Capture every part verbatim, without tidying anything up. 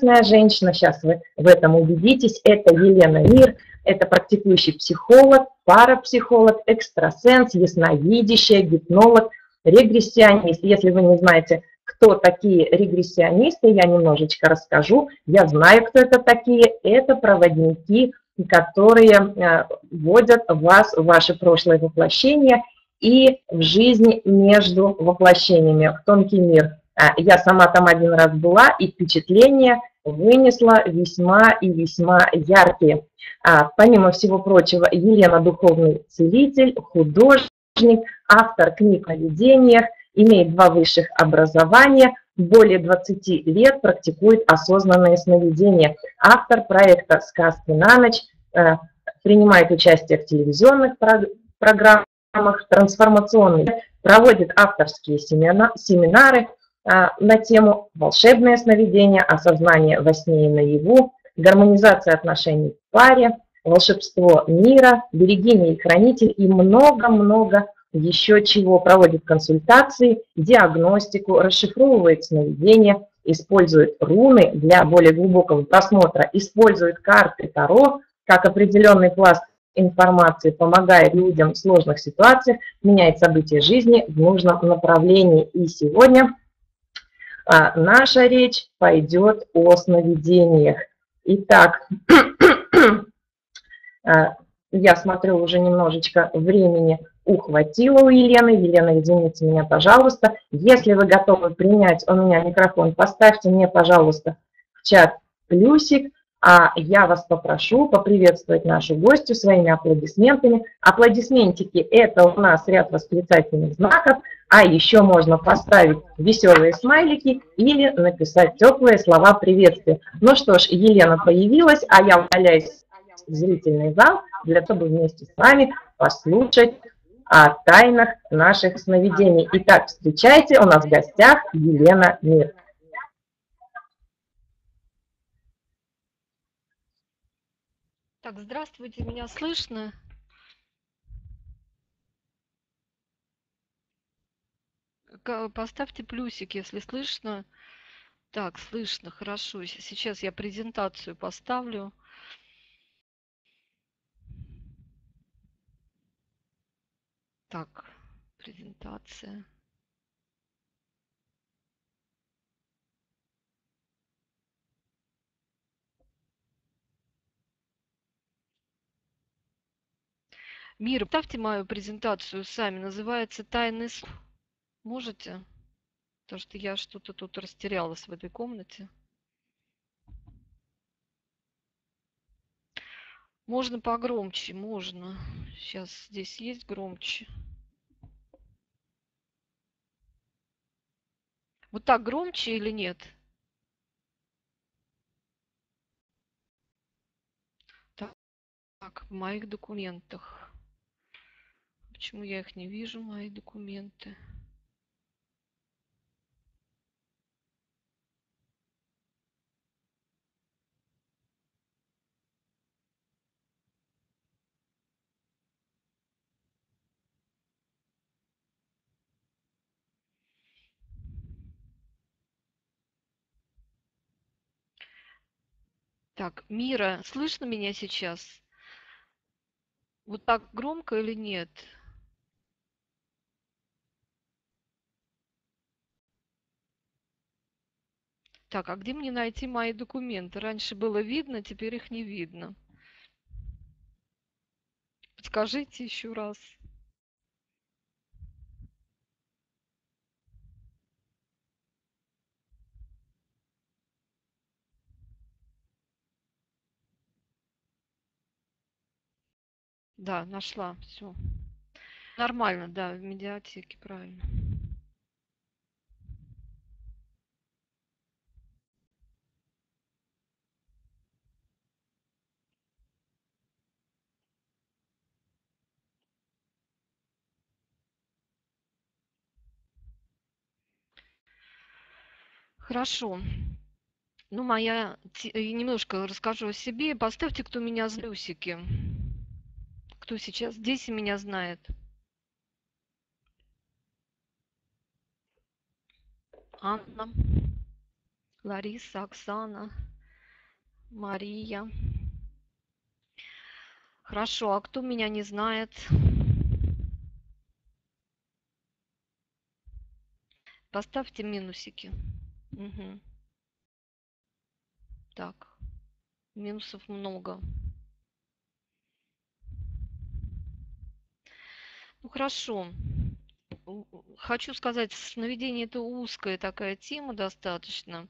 Женщина, сейчас вы в этом убедитесь, это Елена Мир, это практикующий психолог, парапсихолог, экстрасенс, ясновидящая, гипнолог, регрессионист. Если вы не знаете, кто такие регрессионисты, я немножечко расскажу. Я знаю, кто это такие. Это проводники, которые вводят вас в ваше прошлое воплощение и в жизни между воплощениями, в тонкий мир. Я сама там один раз была, и впечатление вынесла весьма и весьма яркие. Помимо всего прочего, Елена – духовный целитель, художник, автор книг о видениях, имеет два высших образования, более двадцати лет практикует осознанное сновидение, автор проекта «Сказки на ночь», принимает участие в телевизионных программах, трансформационных, проводит авторские семинары на тему «Волшебное сновидение», «Осознание во сне и наяву», «Гармонизация отношений в паре», «Волшебство мира», «Берегиня и хранитель» и много-много еще чего. Проводит консультации, диагностику, расшифровывает сновидения, использует руны для более глубокого просмотра, использует карты Таро как определенный пласт информации, помогает людям в сложных ситуациях, меняет события жизни в нужном направлении. И сегодня наша речь пойдет о сновидениях. Итак, я смотрю, уже немножечко времени ухватила у Елены. Елена, извините меня, пожалуйста. Если вы готовы принять у меня микрофон, поставьте мне, пожалуйста, в чат плюсик. А я вас попрошу поприветствовать нашу гостью своими аплодисментами. Аплодисментики – это у нас ряд восклицательных знаков, а еще можно поставить веселые смайлики или написать теплые слова приветствия. Ну что ж, Елена появилась, а я удаляюсь в зрительный зал, для того, чтобы вместе с вами послушать о тайнах наших сновидений. Итак, встречайте, у нас в гостях Елена Мир. Так, здравствуйте, меня слышно? Поставьте плюсик, если слышно. Так, слышно, хорошо. Сейчас я презентацию поставлю. Так, презентация. Мир, поставьте мою презентацию сами. Называется «Тайны снов». Можете? Потому что я что-то тут растерялась в этой комнате. Можно погромче? Можно. Сейчас здесь есть громче. Вот так громче или нет? Так, так в моих документах. Почему я их не вижу, мои документы? Так, Мира, слышно меня сейчас? Вот так громко или нет? Так, а где мне найти мои документы? Раньше было видно, теперь их не видно. Подскажите еще раз. Да, нашла, все. Нормально, да, в медиатеке, правильно. Хорошо. Ну, моя... Немножко расскажу о себе. Поставьте, кто меня знает, плюсики. Кто сейчас здесь и меня знает. Анна. Лариса, Оксана, Мария. Хорошо, а кто меня не знает? Поставьте минусики. Угу. Так, минусов много. Ну хорошо. Хочу сказать, сновидение – это узкая такая тема достаточно.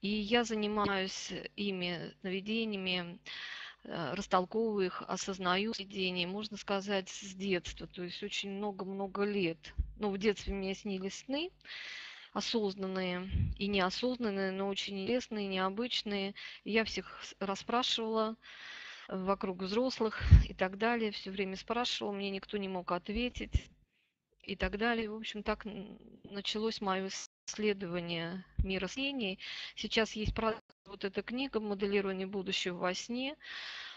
И я занимаюсь ими, сновидениями, растолковываю их, осознаю сновидения, можно сказать, с детства. То есть очень много-много лет. Ну, в детстве мне снились сны, осознанные и неосознанные, но очень интересные, необычные. Я всех расспрашивала вокруг взрослых и так далее. Все время спрашивала, мне никто не мог ответить. И так далее. В общем, так началось мое исследование мира сновидений. Сейчас есть вот эта книга «Моделирование будущего во сне».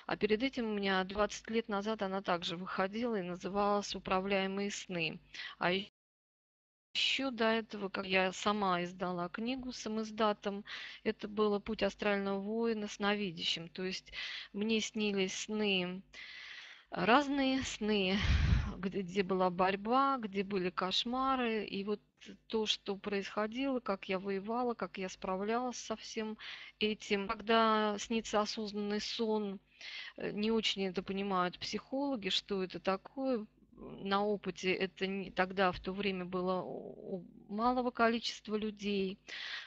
А перед этим у меня двадцать лет назад она также выходила и называлась «Управляемые сны». А еще до этого, как я сама издала книгу самиздатом, это было «Путь астрального воина сновидящим». То есть мне снились сны, разные сны, где, где была борьба, где были кошмары. И вот то, что происходило, как я воевала, как я справлялась со всем этим. Когда снится осознанный сон, не очень это понимают психологи, что это такое. На опыте это не, тогда, в то время, было у малого количества людей.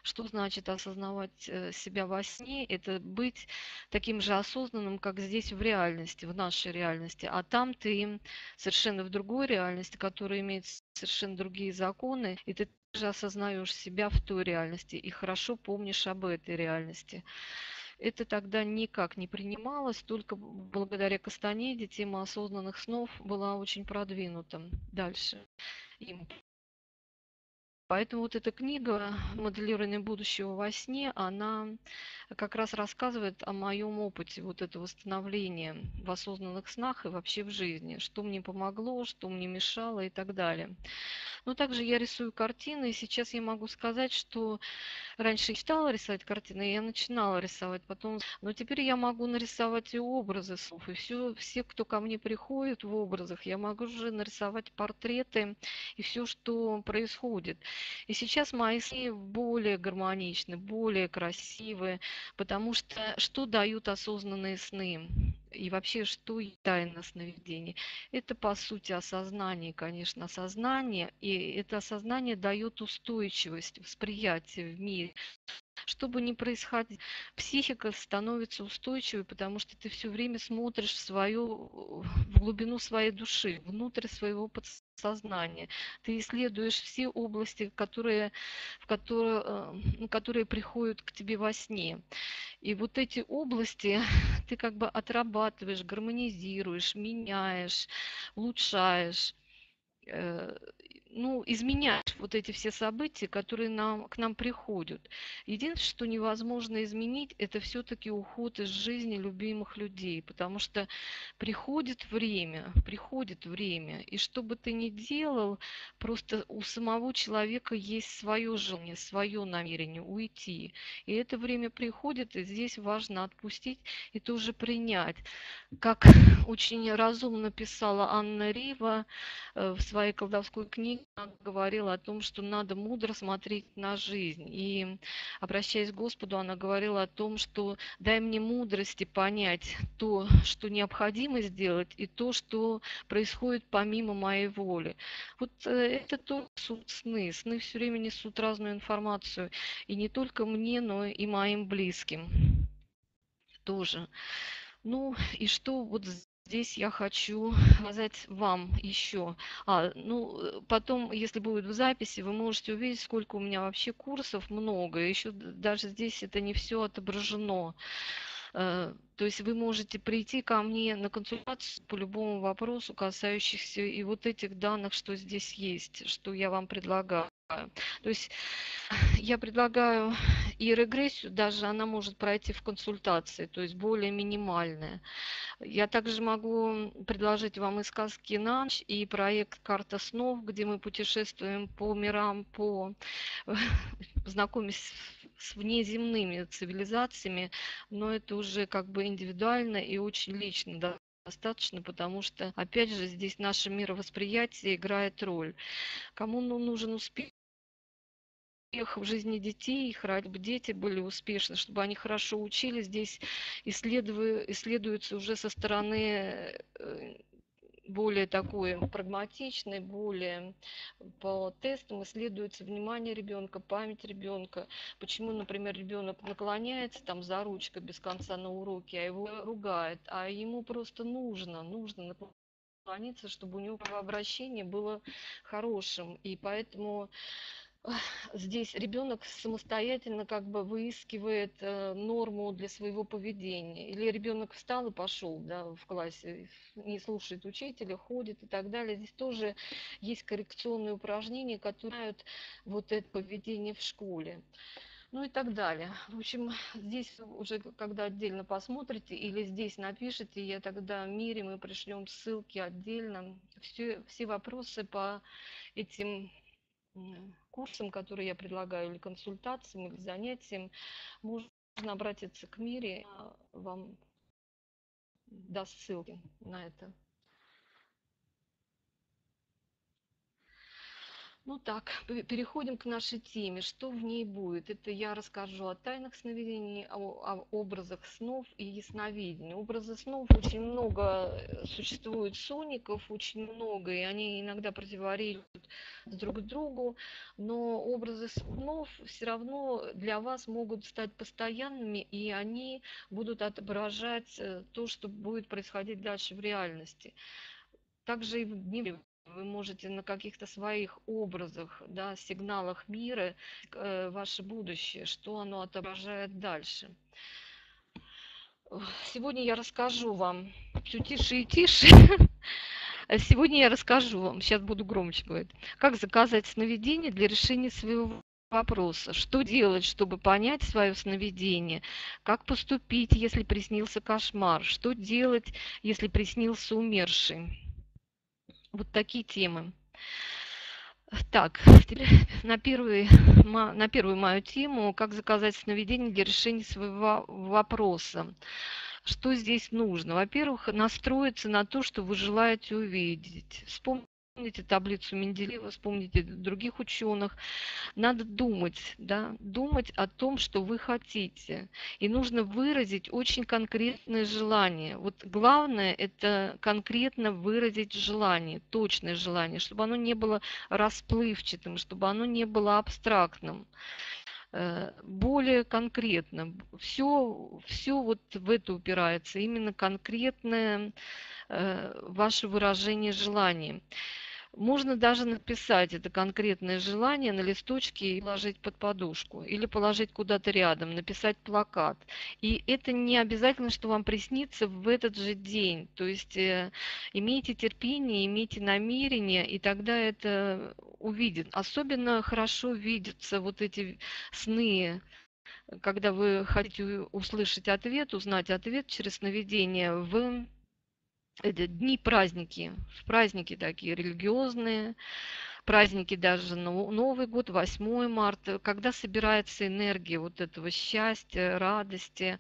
Что значит осознавать себя во сне? Это быть таким же осознанным, как здесь в реальности, в нашей реальности. А там ты совершенно в другой реальности, которая имеет совершенно другие законы, и ты также осознаешь себя в той реальности и хорошо помнишь об этой реальности. Это тогда никак не принималось, только благодаря Кастанеде тема осознанных снов была очень продвинута дальше им. Поэтому вот эта книга «Моделирование будущего во сне», она как раз рассказывает о моем опыте вот этого становления в осознанных снах и вообще в жизни, что мне помогло, что мне мешало и так далее. Но также я рисую картины, и сейчас я могу сказать, что раньше я читала рисовать картины, я начинала рисовать потом, но теперь я могу нарисовать и образы снов, и все, все, кто ко мне приходит в образах, я могу уже нарисовать портреты и все, что происходит. И сейчас мои сны более гармоничны, более красивые, потому что что дают осознанные сны и вообще что тайна сновидений? Это по сути осознание, конечно, осознание, и это осознание дает устойчивость, восприятие в мире. Что бы ни происходило, психика становится устойчивой, потому что ты все время смотришь в, свою, в глубину своей души, внутрь своего подсознания. Ты исследуешь все области, которые, в которые, которые приходят к тебе во сне. И вот эти области ты как бы отрабатываешь, гармонизируешь, меняешь, улучшаешь. Ну, изменять вот эти все события, которые нам, к нам приходят. Единственное, что невозможно изменить, это все-таки уход из жизни любимых людей, потому что приходит время, приходит время, и что бы ты ни делал, просто у самого человека есть свое желание, свое намерение уйти. И это время приходит, и здесь важно отпустить и тоже принять. Как очень разумно писала Анна Рива в своей колдовской книге, говорила о том, что надо мудро смотреть на жизнь. И, обращаясь к Господу, она говорила о том, что дай мне мудрости понять то, что необходимо сделать, и то, что происходит помимо моей воли. Вот это то суть сны. Сны все время несут разную информацию. И не только мне, но и моим близким тоже. Ну и что вот здесь? Здесь я хочу сказать вам еще. А, ну, потом, если будет в записи, вы можете увидеть, сколько у меня вообще курсов, много. Еще даже здесь это не все отображено. То есть вы можете прийти ко мне на консультацию по любому вопросу, касающихся и вот этих данных, что здесь есть, что я вам предлагаю. То есть я предлагаю и регрессию, даже она может пройти в консультации, то есть более минимальная. Я также могу предложить вам и сказки на ночь, и проект «Карта снов», где мы путешествуем по мирам, по знакомимся с внеземными цивилизациями, но это уже как бы индивидуально и очень лично, да. Достаточно, потому что, опять же, здесь наше мировосприятие играет роль. Кому нужен успех в жизни детей, чтобы дети были успешны, чтобы они хорошо учились, здесь исследуется уже со стороны более такой прагматичной, более по тестам исследуется внимание ребенка, память ребенка. Почему, например, ребенок наклоняется там за ручкой без конца на уроке, а его ругают, а ему просто нужно, нужно наклониться, чтобы у него кровообращение было хорошим. И поэтому здесь ребенок самостоятельно как бы выискивает э, норму для своего поведения. Или ребенок встал и пошел, да, в классе, не слушает учителя, ходит и так далее. Здесь тоже есть коррекционные упражнения, которые дают вот это поведение в школе. Ну и так далее. В общем, здесь уже когда отдельно посмотрите или здесь напишите, я тогда Мире мы пришлем ссылки отдельно. Все, все вопросы по этим курсам, которые я предлагаю, или консультациям, или занятиям, можно обратиться к Мире, я вам даст ссылки на это. Ну так, переходим к нашей теме, что в ней будет. Это я расскажу о тайных сновидениях, о, о образах снов и ясновидении. Образы снов очень много существует соников, очень много, и они иногда противоречат друг другу, но образы снов все равно для вас могут стать постоянными, и они будут отображать то, что будет происходить дальше в реальности. Также и в дне. Вы можете на каких-то своих образах, да, сигналах мира э, ваше будущее, что оно отображает дальше. Сегодня я расскажу вам, все тише и тише, сегодня я расскажу вам, сейчас буду громче говорить, как заказать сновидение для решения своего вопроса, что делать, чтобы понять свое сновидение, как поступить, если приснился кошмар, что делать, если приснился умерший. Вот такие темы. Так, на, первый, на первую мою тему, как заказать сновидение для решения своего вопроса. Что здесь нужно? Во-первых, настроиться на то, что вы желаете увидеть. Вспомните таблицу Менделеева, вспомните других ученых. Надо думать, да, думать о том, что вы хотите. И нужно выразить очень конкретное желание. Вот главное – это конкретно выразить желание, точное желание, чтобы оно не было расплывчатым, чтобы оно не было абстрактным. Более конкретно. Все, все вот в это упирается, именно конкретное э, ваше выражение желания. Можно даже написать это конкретное желание на листочке и положить под подушку, или положить куда-то рядом, написать плакат. И это не обязательно, что вам приснится в этот же день. То есть э, имейте терпение, имейте намерение, и тогда это увидит. Особенно хорошо видятся вот эти сны, когда вы хотите услышать ответ, узнать ответ через сновидение в... Это дни праздники, праздники такие религиозные, праздники даже Новый год, восьмое марта, когда собирается энергия вот этого счастья, радости.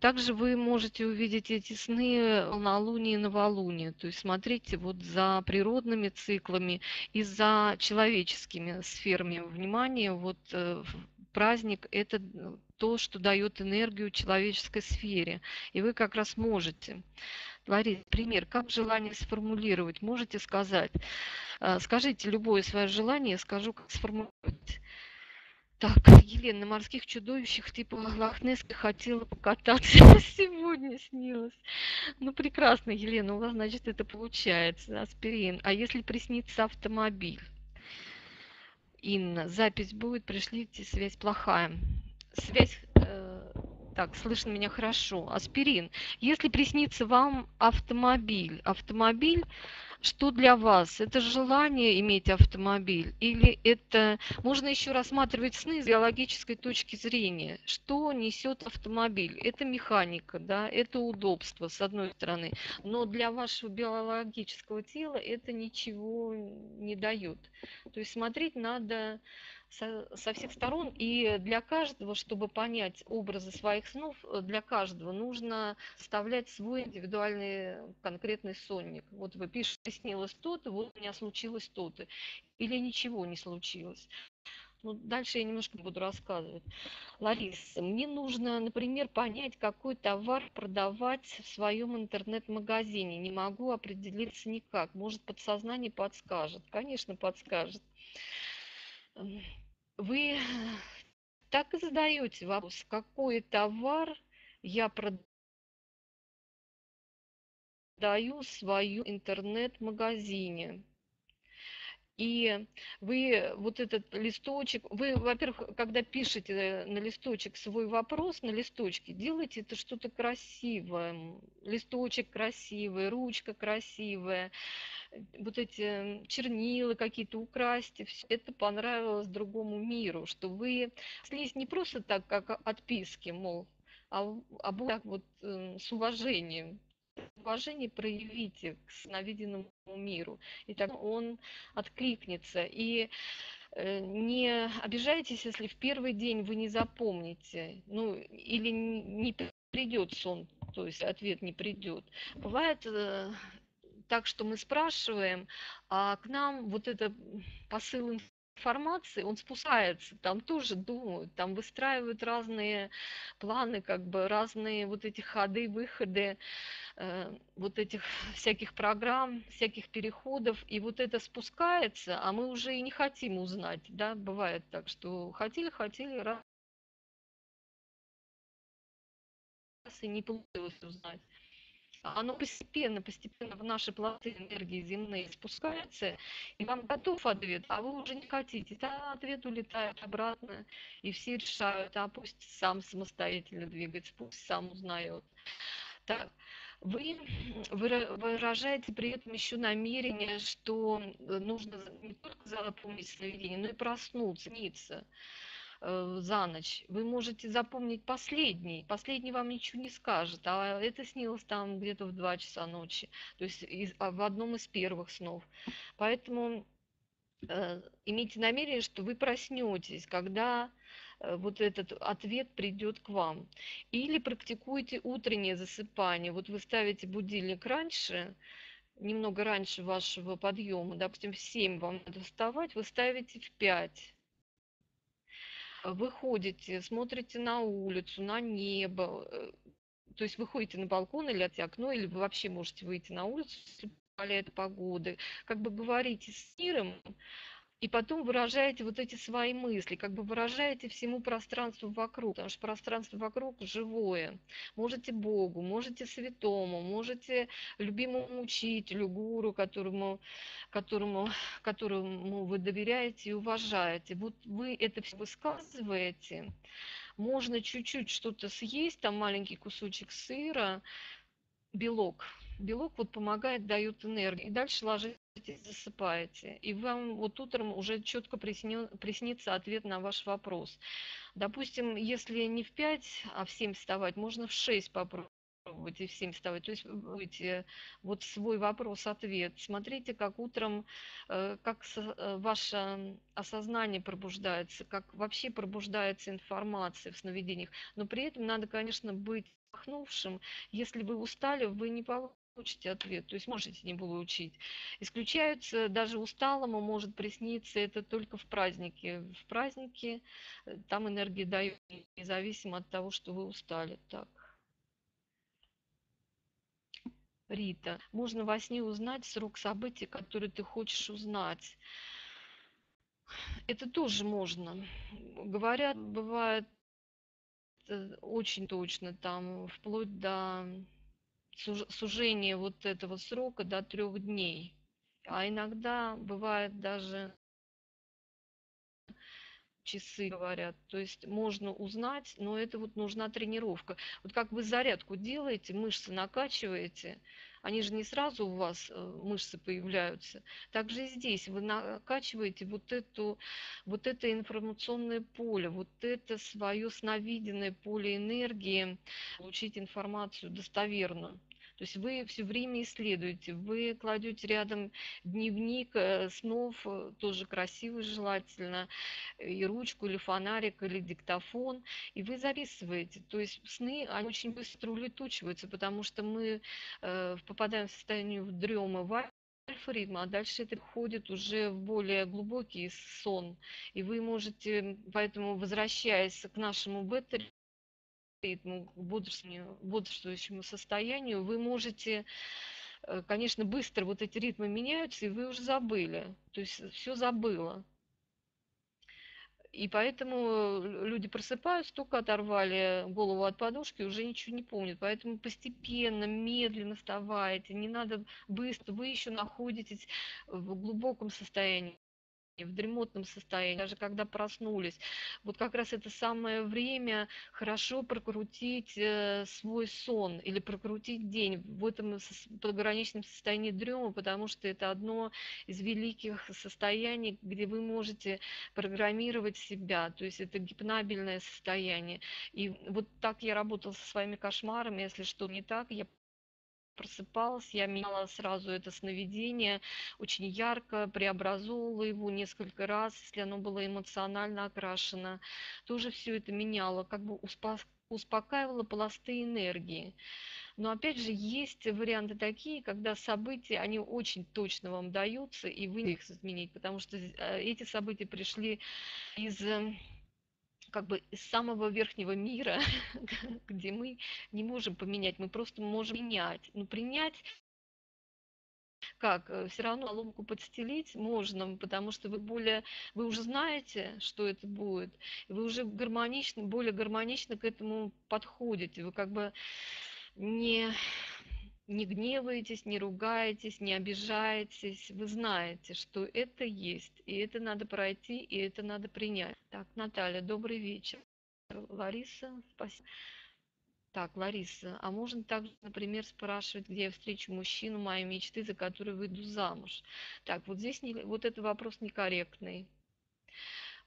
Также вы можете увидеть эти сны полнолуние и новолуние, то есть смотрите вот за природными циклами и за человеческими сферами внимания. Вот праздник – это то, что дает энергию человеческой сфере, и вы как раз можете. Лариса, пример, как желание сформулировать? Можете сказать. Скажите любое свое желание, я скажу, как сформулировать. Так, Елена, на морских чудовищах типа лохнесских хотела покататься, сегодня снилось. Ну, прекрасно, Елена, у вас, значит, это получается, аспирин. А если приснится автомобиль? Инна, запись будет, пришлите, связь плохая. Связь... Так, слышно меня хорошо. Аспирин. Если приснится вам автомобиль, автомобиль, что для вас? Это желание иметь автомобиль? Или это... Можно еще рассматривать сны с биологической точки зрения. Что несет автомобиль? Это механика, да, это удобство, с одной стороны. Но для вашего биологического тела это ничего не дает. То есть смотреть надо со, со всех сторон, и для каждого, чтобы понять образы своих снов, для каждого нужно вставлять свой индивидуальный конкретный сонник. Вот вы пишете, снилось то-то, вот у меня случилось то-то, или ничего не случилось. Ну, дальше я немножко буду рассказывать. Лариса, мне нужно, например, понять, какой товар продавать в своем интернет-магазине. Не могу определиться никак. Может, подсознание подскажет? Конечно, подскажет. Вы так и задаете вопрос, какой товар я продаю в своем интернет-магазине. И вы вот этот листочек, вы, во-первых, когда пишете на листочек свой вопрос, на листочке, делайте это что-то красивое. Листочек красивый, ручка красивая, вот эти чернила какие-то украсьте. Все это понравилось другому миру, что вы слезть не просто так, как отписки, мол, а, а вот так вот с уважением. Уважение проявите к сновиденному миру, и тогда он откликнется. И не обижайтесь, если в первый день вы не запомните, ну или не придет сон, то есть ответ не придет. Бывает так, что мы спрашиваем, а к нам вот это посыл информации, он спускается, там тоже думают, там выстраивают разные планы, как бы разные вот эти ходы, выходы, э, вот этих всяких программ, всяких переходов, и вот это спускается, а мы уже и не хотим узнать, да, бывает так, что хотели, хотели, раз и не получилось узнать. Оно постепенно, постепенно в наши пласты энергии земные спускается, и вам готов ответ, а вы уже не хотите. Да, ответ улетает обратно, и все решают, а пусть сам самостоятельно двигается, пусть сам узнает. Так, вы выражаете при этом еще намерение, что нужно не только запомнить сновидение, но и проснуться, сниться за ночь. Вы можете запомнить последний. Последний вам ничего не скажет, а это снилось там где-то в два часа ночи, то есть из, в одном из первых снов. Поэтому э, имейте намерение, что вы проснетесь, когда э, вот этот ответ придет к вам. Или практикуйте утреннее засыпание. Вот вы ставите будильник раньше, немного раньше вашего подъема, допустим, в семь вам надо вставать, вы ставите в пять. Выходите, смотрите на улицу, на небо, то есть выходите на балкон или от окна, или вы вообще можете выйти на улицу, если позволяет погода, как бы говорите с миром, и потом выражаете вот эти свои мысли, как бы выражаете всему пространству вокруг, потому что пространство вокруг живое. Можете Богу, можете святому, можете любимому учителю, гуру, которому, которому, которому вы доверяете и уважаете. Вот вы это все высказываете. Можно чуть-чуть что-то съесть, там маленький кусочек сыра, белок. Белок вот помогает, дает энергию. И дальше ложитесь, засыпаете, и вам вот утром уже четко приснится ответ на ваш вопрос. Допустим, если не в пять, а в семь вставать, можно в шесть попробовать и в семь вставать. То есть будете вот свой вопрос-ответ. Смотрите, как утром, как ваше осознание пробуждается, как вообще пробуждается информация в сновидениях. Но при этом надо, конечно, быть отдохнувшим. Если вы устали, вы не получите получите ответ, то есть можете не получить. Исключаются, даже усталому может присниться это только в празднике. В празднике там энергии дают, независимо от того, что вы устали. Так. Рита. Можно во сне узнать срок событий, которые ты хочешь узнать. Это тоже можно. Говорят, бывает очень точно, там вплоть до сужение вот этого срока до трех дней, а иногда бывает даже часы, говорят, то есть можно узнать, но это вот нужна тренировка. Вот как вы зарядку делаете, мышцы накачиваете, они же не сразу у вас мышцы появляются, также и здесь вы накачиваете вот эту, вот это информационное поле, вот это свое сновиденное поле энергии, получить информацию достоверную. То есть вы все время исследуете, вы кладете рядом дневник снов, тоже красивый желательно, и ручку, или фонарик, или диктофон, и вы записываете. То есть сны, они очень быстро улетучиваются, потому что мы попадаем в состояние дремы, альфа-ритма, а дальше это входит уже в более глубокий сон. И вы можете, поэтому, возвращаясь к нашему бета-ритму, к бодрствующему состоянию, вы можете, конечно, быстро вот эти ритмы меняются, и вы уже забыли, то есть все забыло. И поэтому люди просыпаются, только оторвали голову от подушки, уже ничего не помнят. Поэтому постепенно, медленно вставайте, не надо быстро. Вы еще находитесь в глубоком состоянии, в дремотном состоянии, даже когда проснулись. Вот как раз это самое время хорошо прокрутить свой сон или прокрутить день в этом пограничном состоянии дремы, потому что это одно из великих состояний, где вы можете программировать себя, то есть это гипнабельное состояние. И вот так я работала со своими кошмарами, если что не так, я просыпалась, я меняла сразу это сновидение, очень ярко преобразовывала его несколько раз, если оно было эмоционально окрашено, тоже все это меняла, как бы успокаивала пласты энергии. Но опять же есть варианты такие, когда события, они очень точно вам даются, и вы их изменить, потому что эти события пришли из... как бы из самого верхнего мира, где мы не можем поменять, мы просто можем менять. Но принять как? Все равно соломку подстелить можно, потому что вы более, вы уже знаете, что это будет, вы уже гармонично, более гармонично к этому подходите, вы как бы не... не гневаетесь, не ругаетесь, не обижаетесь. Вы знаете, что это есть, и это надо пройти, и это надо принять. Так, Наталья, добрый вечер. Лариса, спасибо. Так, Лариса, а можно также, например, спрашивать, где я встречу мужчину моей мечты, за который выйду замуж? Так, вот здесь не, вот этот вопрос некорректный.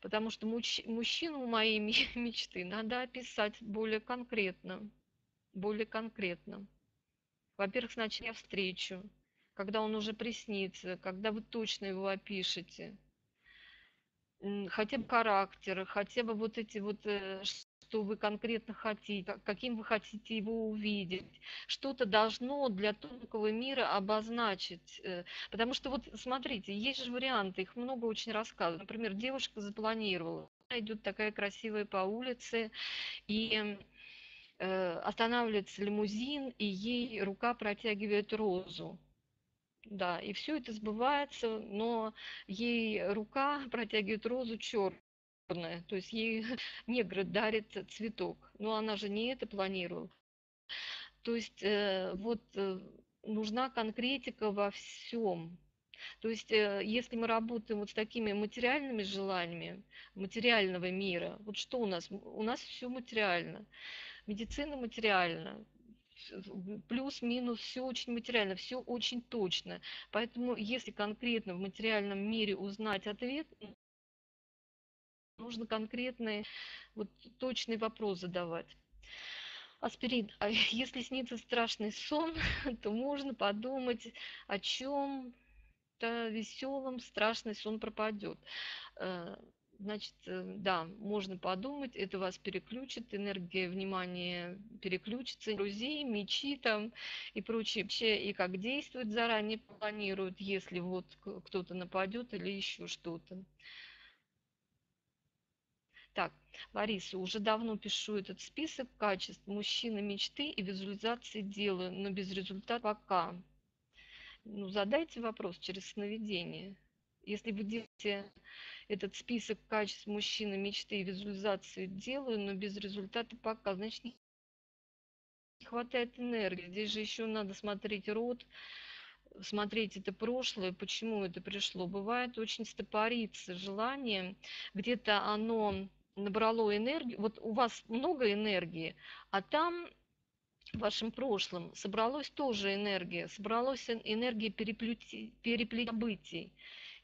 Потому что муч, мужчину моей мечты надо описать более конкретно. Более конкретно. Во-первых, сначала я встречу, когда он уже приснится, когда вы точно его опишете. Хотя бы характер, хотя бы вот эти вот, что вы конкретно хотите, каким вы хотите его увидеть. Что-то должно для тонкого мира обозначить. Потому что вот смотрите, есть же варианты, их много очень рассказывают. Например, девушка запланировала, она идет такая красивая по улице, и... останавливается лимузин, и ей рука протягивает розу. Да, и все это сбывается, но ей рука протягивает розу черную, то есть ей негр дарит цветок. Но она же не это планировала. То есть вот нужна конкретика во всем. То есть, если мы работаем вот с такими материальными желаниями, материального мира, вот что у нас? У нас все материально. Медицина материальна. Плюс-минус все очень материально, все очень точно. Поэтому, если конкретно в материальном мире узнать ответ, нужно конкретный, вот, точный вопрос задавать. Аспирин, а если снится страшный сон, то можно подумать, о чем... веселым, страшный сон пропадет. Значит, да, можно подумать, это вас переключит, энергия внимания переключится, друзей, мечи там и прочее. И как действует заранее планируют, если вот кто-то нападет или еще что-то. Так, Лариса, уже давно пишу этот список качеств мужчины мечты и визуализации делаю, но без результата пока. Ну, задайте вопрос через сновидение. Если вы делаете этот список качеств мужчины мечты и визуализацию делаю, но без результата пока, значит, не хватает энергии. Здесь же еще надо смотреть род, смотреть это прошлое, почему это пришло. Бывает очень стопорится желание, где-то оно набрало энергию. Вот у вас много энергии, а там... в вашем прошлом собралась тоже энергия, собралась энергия переплетений.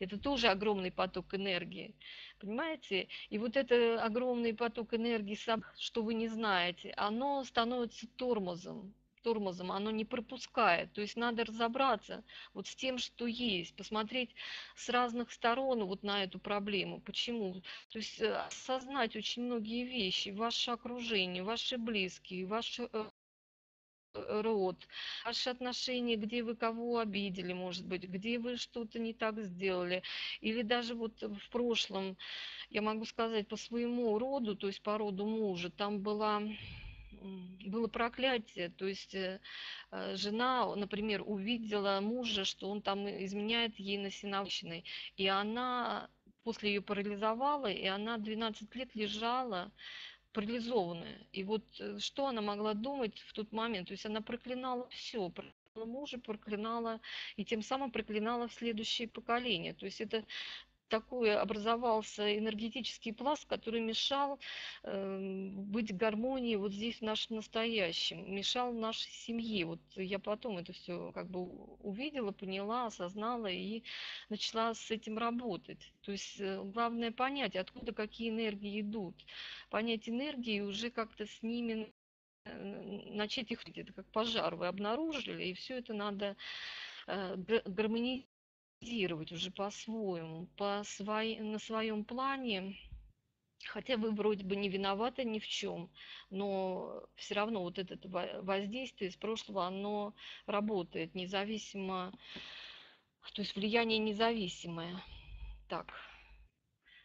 Это тоже огромный поток энергии, понимаете? И вот этот огромный поток энергии, что вы не знаете, оно становится тормозом. тормозом, оно не пропускает. То есть надо разобраться вот с тем, что есть, посмотреть с разных сторон вот на эту проблему. Почему? То есть осознать очень многие вещи, ваше окружение, ваши близкие, ваши... род, ваши отношения, где вы кого обидели, может быть, где вы что-то не так сделали. Или даже вот в прошлом, я могу сказать, по своему роду, то есть по роду мужа, там была... было проклятие, то есть жена, например, увидела мужа, что он там изменяет ей на сеновале, и она, после ее парализовала, и она двенадцать лет лежала парализованная. И вот что она могла думать в тот момент? То есть она проклинала все, проклинала мужа, проклинала, и тем самым проклинала в следующее поколение. То есть это такой образовался энергетический пласт, который мешал э, быть в гармонии вот здесь, в нашем настоящем, мешал нашей семье. Вот я потом это все как бы увидела, поняла, осознала и начала с этим работать. То есть э, главное понять, откуда какие энергии идут, понять энергии и уже как-то с ними э, начать их, это как пожар, вы обнаружили, и все это надо э, гармонизировать уже по-своему, по своей, на своем плане, хотя вы вроде бы не виноваты ни в чем, но все равно вот это воздействие из прошлого, оно работает независимо, то есть влияние независимое. Так,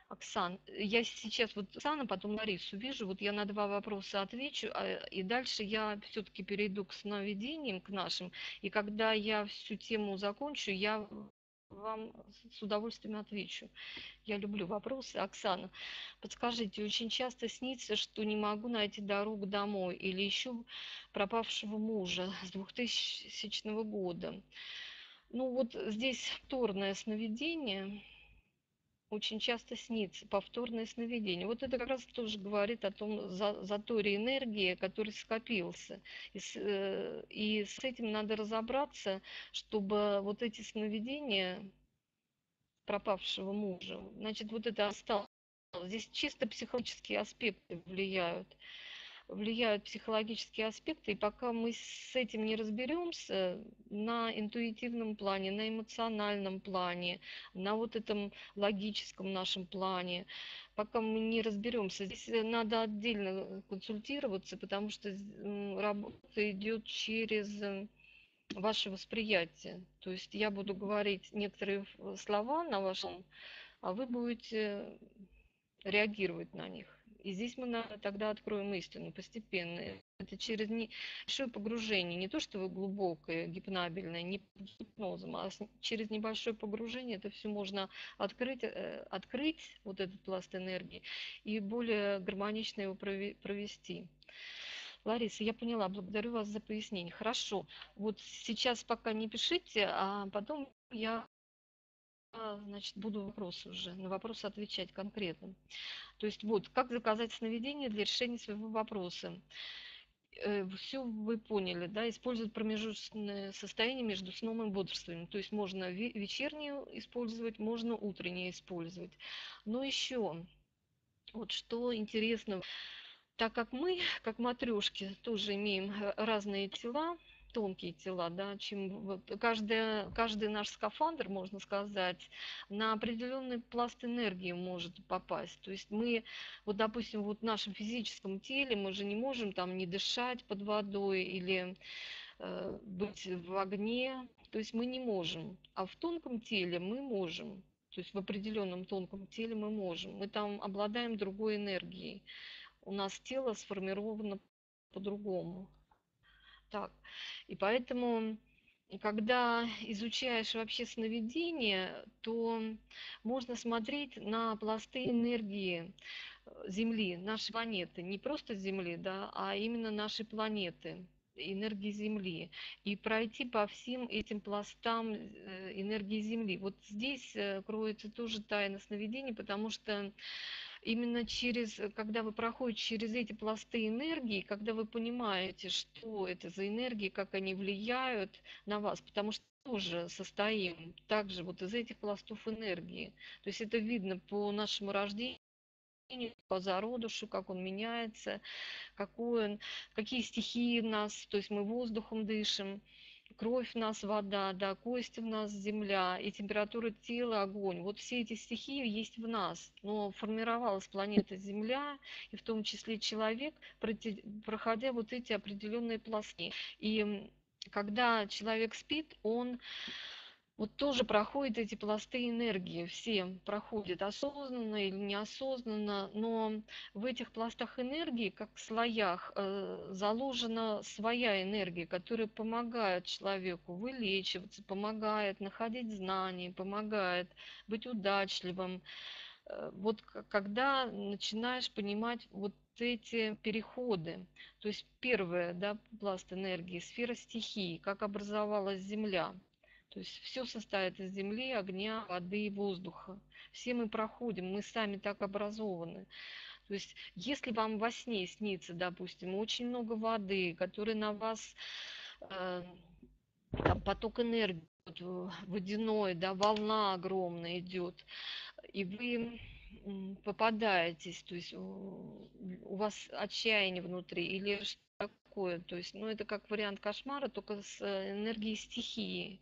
Оксан, я сейчас вот Оксана, потом Ларису вижу, вот я на два вопроса отвечу, и дальше я все-таки перейду к сновидениям, к нашим, и когда я всю тему закончу, я... вам с удовольствием отвечу. Я люблю вопросы. Оксана, подскажите, очень часто снится, что не могу найти дорогу домой или ищу пропавшего мужа с двухтысячного года. Ну вот здесь повторное сновидение. Очень часто снится повторное сновидение. Вот это как раз тоже говорит о том заторе энергии, который скопился. И с, и с этим надо разобраться, чтобы вот эти сновидения пропавшего мужа, значит, вот это осталось. Здесь чисто психологические аспекты влияют. Влияют психологические аспекты, и пока мы с этим не разберемся на интуитивном плане, на эмоциональном плане, на вот этом логическом нашем плане, пока мы не разберемся, здесь надо отдельно консультироваться, потому что работа идет через ваше восприятие. То есть я буду говорить некоторые слова на вашем, а вы будете реагировать на них. И здесь мы тогда откроем истину постепенно. Это через небольшое погружение, не то, что вы глубокое, гипнабельное, не под гипнозом, а через небольшое погружение это все можно открыть, открыть вот этот пласт энергии, и более гармонично его провести. Лариса, я поняла, благодарю вас за пояснение. Хорошо, вот сейчас пока не пишите, а потом я... значит, буду вопросы уже, на вопросы отвечать конкретно. То есть вот, как заказать сновидение для решения своего вопроса. Все вы поняли, да, использовать промежуточное состояние между сном и бодрствованием. То есть можно вечернее использовать, можно утреннее использовать. Но еще, вот что интересно, так как мы, как матрешки, тоже имеем разные тела, тонкие тела, да, чем вот каждый, каждый наш скафандр, можно сказать, на определенный пласт энергии может попасть. То есть мы, вот допустим, вот в нашем физическом теле мы же не можем там не дышать под водой или э, быть в огне, то есть мы не можем, а в тонком теле мы можем, то есть в определенном тонком теле мы можем, мы там обладаем другой энергией, у нас тело сформировано по-другому. Так. И поэтому, когда изучаешь вообще сновидение, то можно смотреть на пласты энергии Земли, нашей планеты. Не просто Земли, да, а именно нашей планеты, энергии Земли. И пройти по всем этим пластам энергии Земли. Вот здесь кроется тоже тайна сновидений, потому что... именно через, когда вы проходите через эти пласты энергии, когда вы понимаете, что это за энергии, как они влияют на вас, потому что тоже состоим также вот из этих пластов энергии. То есть это видно по нашему рождению, по зародышу, как он меняется, какой он, какие стихии в нас, то есть мы воздухом дышим, кровь в нас вода, да, кости в нас земля, и температура тела огонь. Вот все эти стихии есть в нас, но формировалась планета Земля, и в том числе человек, проходя вот эти определенные пластины. И когда человек спит, он... Вот тоже проходят эти пласты энергии, все проходят осознанно или неосознанно, но в этих пластах энергии, как в слоях, заложена своя энергия, которая помогает человеку вылечиваться, помогает находить знания, помогает быть удачливым. Вот когда начинаешь понимать вот эти переходы, то есть первое, да, пласт энергии, сфера стихий, как образовалась Земля. То есть все состоит из земли, огня, воды и воздуха. Все мы проходим, мы сами так образованы. То есть если вам во сне снится, допустим, очень много воды, которая на вас, э, там, поток энергии водяной, да, волна огромная идет, и вы попадаетесь, то есть у вас отчаяние внутри или что такое, то есть, ну, это как вариант кошмара, только с энергией стихии.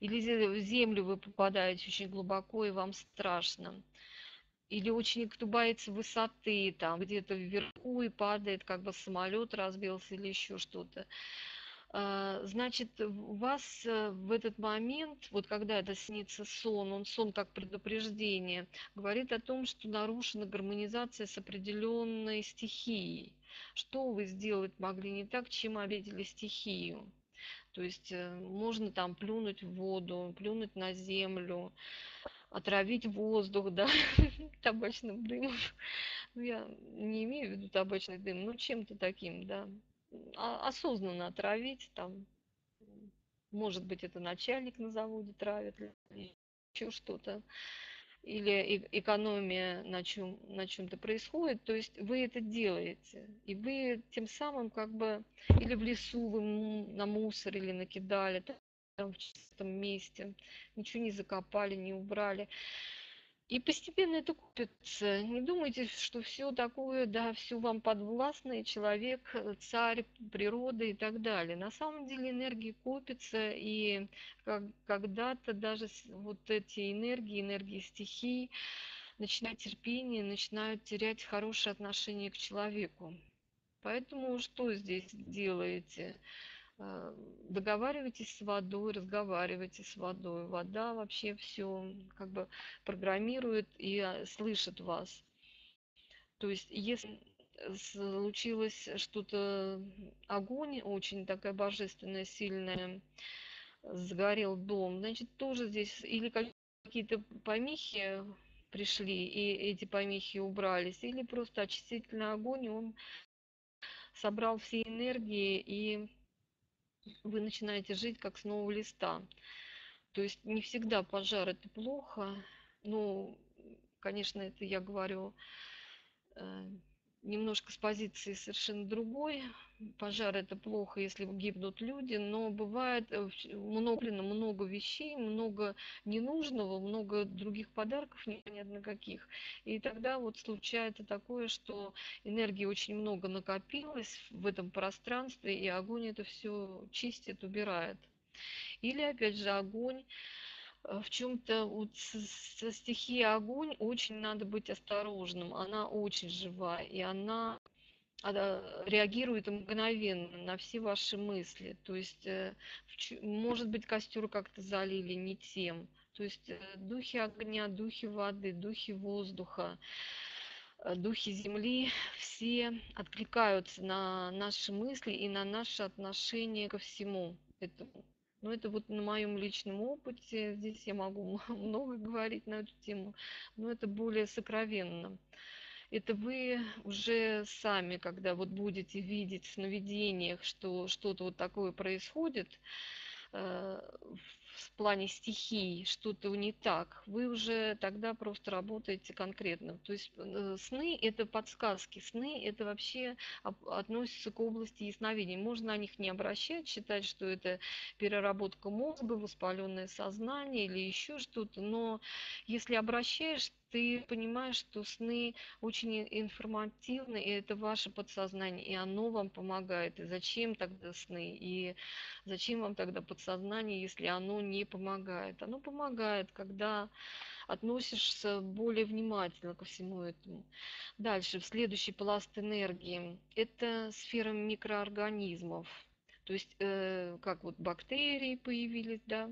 Или в землю вы попадаете очень глубоко, и вам страшно. Или очень кто боится высоты, там где-то вверху и падает, как бы самолет разбился или еще что-то. Значит, у вас в этот момент, вот когда это снится сон, он сон как предупреждение, говорит о том, что нарушена гармонизация с определенной стихией. Что вы сделать могли не так, чем обидели стихию? То есть можно там плюнуть в воду, плюнуть на землю, отравить воздух, да, табачным дымом. Я не имею в виду табачный дым, но чем-то таким, да. Осознанно отравить, там, может быть, это начальник на заводе травит, еще что-то, или экономия на чем, на чем-то происходит, то есть вы это делаете, и вы тем самым как бы, или в лесу вы на мусор или накидали, там в чистом месте, ничего не закопали, не убрали. И постепенно это купится. Не думайте, что все такое, да, все вам подвластное, человек, царь, природа и так далее. На самом деле энергии копятся, и когда-то даже вот эти энергии, энергии стихий начинают терпение, начинают терять хорошее отношение к человеку. Поэтому что здесь делаете? Договаривайтесь с водой, разговаривайте с водой. Вода вообще все как бы программирует и слышит вас. То есть если случилось что-то, огонь очень такая божественная, сильная, сгорел дом, значит тоже здесь или какие-то помехи пришли, и эти помехи убрались, или просто очистительный огонь, он собрал все энергии, и вы начинаете жить как с нового листа. То есть не всегда пожар — это плохо. Ну, конечно, это я говорю немножко с позиции совершенно другой. Пожар — это плохо, если гибнут люди, но бывает много, много вещей, много ненужного, много других подарков, непонятно каких. И тогда вот случается такое, что энергии очень много накопилось в этом пространстве, и огонь это все чистит, убирает. Или опять же огонь. В чем-то вот со стихией огонь очень надо быть осторожным. Она очень жива, и она реагирует мгновенно на все ваши мысли. То есть, может быть, костер как-то залили не тем. То есть духи огня, духи воды, духи воздуха, духи земли, все откликаются на наши мысли и на наше отношение ко всему этому. Но это вот на моем личном опыте, здесь я могу много говорить на эту тему, но это более сокровенно. Это вы уже сами, когда вот будете видеть в сновидениях, что что-то вот такое происходит, в в плане стихий что-то не так, вы уже тогда просто работаете конкретно. То есть сны – это подсказки, сны – это вообще относятся к области ясновидения. Можно на них не обращать, считать, что это переработка мозга, воспаленное сознание или еще что-то, но если обращаешь, ты понимаешь, что сны очень информативны, и это ваше подсознание, и оно вам помогает. И зачем тогда сны? И зачем вам тогда подсознание, если оно не помогает? Оно помогает, когда относишься более внимательно ко всему этому. Дальше, в следующий пласт энергии. Это сфера микроорганизмов. То есть, э, как вот бактерии появились, да?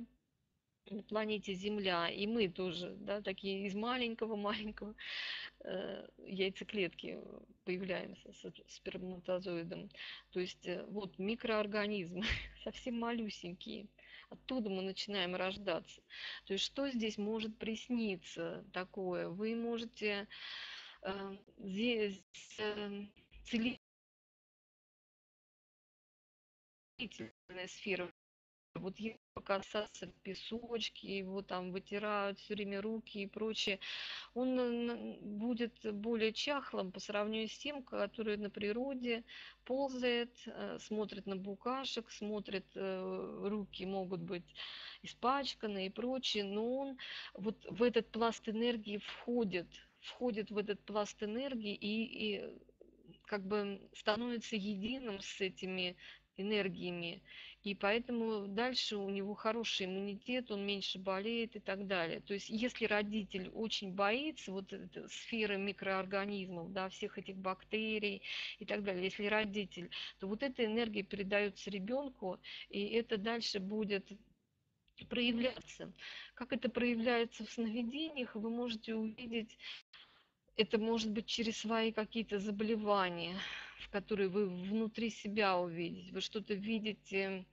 На планете Земля, и мы тоже, да, такие из маленького-маленького э, яйцеклетки появляемся с, с сперматозоидом. То есть э, вот микроорганизмы, совсем малюсенькие, оттуда мы начинаем рождаться. То есть что здесь может присниться такое? Вы можете э, здесь э, целительная сфера. Вот если касаться песочки, его там вытирают все время руки и прочее, он будет более чахлым по сравнению с тем, который на природе ползает, смотрит на букашек, смотрит, руки могут быть испачканы и прочее, но он вот в этот пласт энергии входит, входит в этот пласт энергии и, и как бы становится единым с этими энергиями, и поэтому дальше у него хороший иммунитет, он меньше болеет и так далее. То есть если родитель очень боится вот сферы микроорганизмов, да, всех этих бактерий и так далее, если родитель, то вот эта энергия передается ребенку, и это дальше будет проявляться. Как это проявляется в сновидениях, вы можете увидеть. Это может быть через свои какие-то заболевания, в которые вы внутри себя увидите. Вы что-то видите,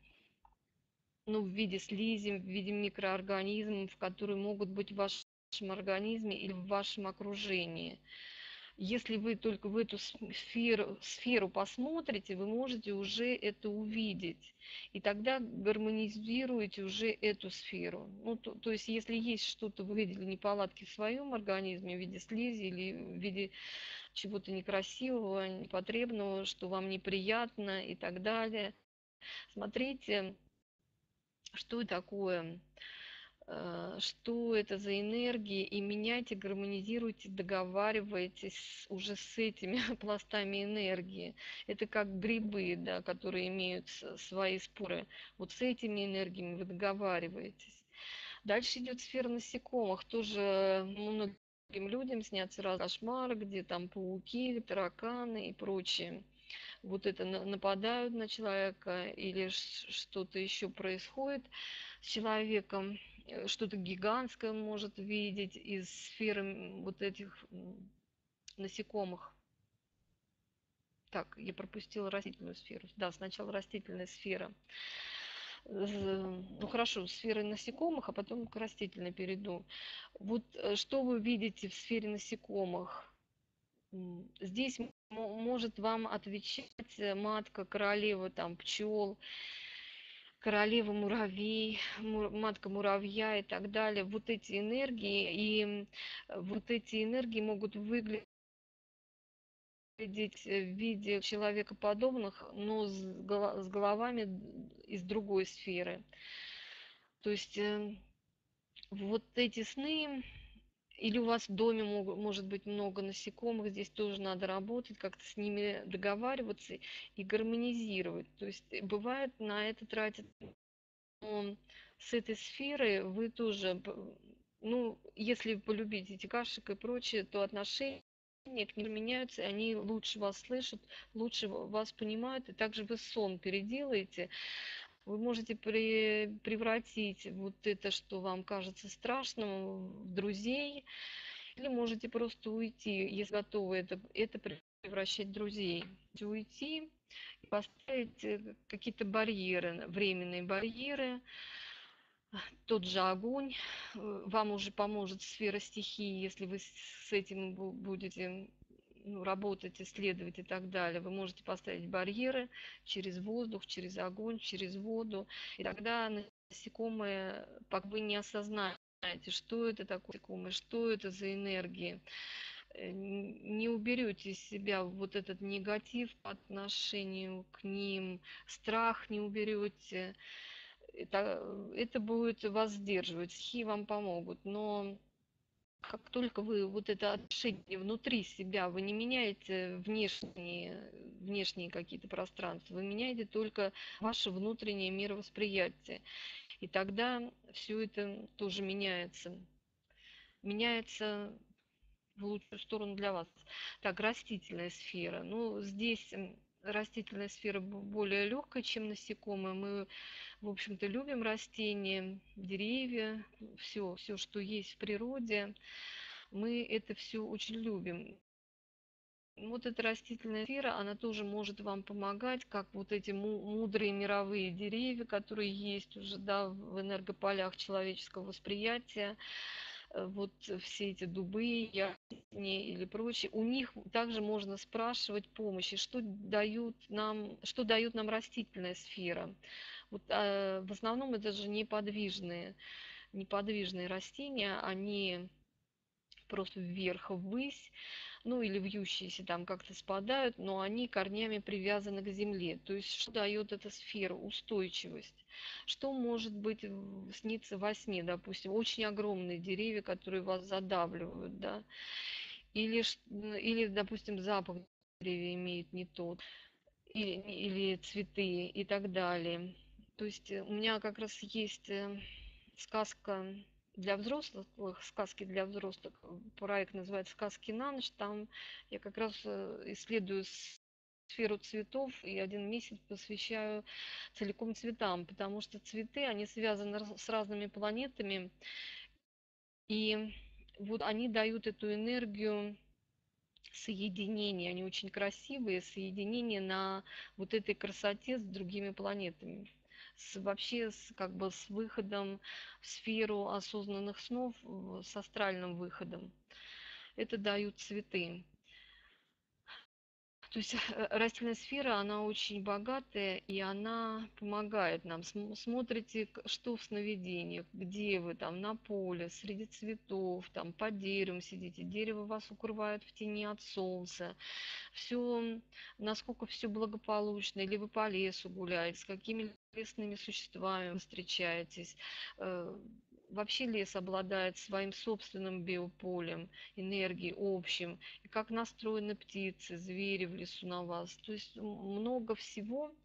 ну, в виде слизи, в виде микроорганизмов, которые могут быть в вашем организме или в вашем окружении. Если вы только в эту сферу, сферу посмотрите, вы можете уже это увидеть. И тогда гармонизируете уже эту сферу. Ну, то, то есть, если есть что-то, вы видели неполадки в своем организме в виде слизи или в виде чего-то некрасивого, непотребного, что вам неприятно и так далее, смотрите, что такое, что это за энергии, и меняйте, гармонизируйте, договаривайтесь уже с этими пластами энергии. Это как грибы, да, которые имеют свои споры. Вот с этими энергиями вы договариваетесь. Дальше идет сфера насекомых. Тоже многим людям снятся разные кошмары, где там пауки, тараканы и прочее. Вот это нападают на человека или что-то еще происходит с человеком, что-то гигантское может видеть из сферы вот этих насекомых. Так, я пропустила растительную сферу. Да, сначала растительная сфера. Ну хорошо, сферы насекомых, а потом к растительной перейду. Вот что вы видите в сфере насекомых? Здесь может вам отвечать матка королева там пчел, королева муравей, матка муравья и так далее. Вот эти энергии, и вот эти энергии могут выглядеть в виде человекоподобных, но с головами из другой сферы. То есть вот эти сны. Или у вас в доме может быть много насекомых, здесь тоже надо работать, как-то с ними договариваться и гармонизировать. То есть бывает, на это тратит. Но с этой сферы вы тоже, ну, если полюбить эти кашек и прочее, то отношения к ним меняются, они лучше вас слышат, лучше вас понимают, и также вы сон переделаете. Вы можете при, превратить вот это, что вам кажется страшным, в друзей, или можете просто уйти, если готовы это, это превращать в друзей. Уйти и поставить какие-то барьеры, временные барьеры. Тот же огонь вам уже поможет сфера стихии, если вы с этим будете работать, исследовать и так далее. Вы можете поставить барьеры через воздух, через огонь, через воду. И тогда насекомые, пока вы не осознаете, что это такое насекомые, что это за энергии. Не уберете из себя вот этот негатив по отношению к ним, страх не уберете. Это, это будет вас сдерживать, стихи вам помогут. Но как только вы вот это отношение внутри себя, вы не меняете внешние, внешние какие-то пространства, вы меняете только ваше внутреннее мировосприятие. И тогда все это тоже меняется. Меняется в лучшую сторону для вас. Так, растительная сфера. Ну, здесь растительная сфера более легкая, чем насекомые. Мы, в общем-то, любим растения, деревья, все, все, что есть в природе. Мы это все очень любим. Вот эта растительная сфера, она тоже может вам помогать, как вот эти мудрые мировые деревья, которые есть уже, да, в энергополях человеческого восприятия. Вот все эти дубы, ясени или прочее, у них также можно спрашивать помощи, что дают нам, что дает нам растительная сфера. Вот, э, в основном это же неподвижные, неподвижные растения, они просто вверх ввысь, ну или вьющиеся там как-то спадают, но они корнями привязаны к земле. То есть что дает эта сфера? Устойчивость. Что может быть снится во сне, допустим, очень огромные деревья, которые вас задавливают, да? Или, или допустим, запах деревья имеет не тот, или, или цветы и так далее. То есть у меня как раз есть сказка для взрослых, сказки для взрослых, проект называется «Сказки на ночь», там я как раз исследую сферу цветов и один месяц посвящаю целиком цветам, потому что цветы, они связаны с разными планетами, и вот они дают эту энергию соединения, они очень красивые, соединение на вот этой красоте с другими планетами. С, вообще с, как бы с выходом в сферу осознанных снов, с астральным выходом. Это дают цветы. То есть растительная сфера, она очень богатая, и она помогает нам. Смотрите, что в сновидениях, где вы там, на поле, среди цветов, там под деревом сидите, дерево вас укрывает в тени от солнца. Все, насколько все благополучно, или вы по лесу гуляете, с какими лесными существами вы встречаетесь. Вообще лес обладает своим собственным биополем, энергией, общим. И как настроены птицы, звери в лесу на вас. То есть много всего,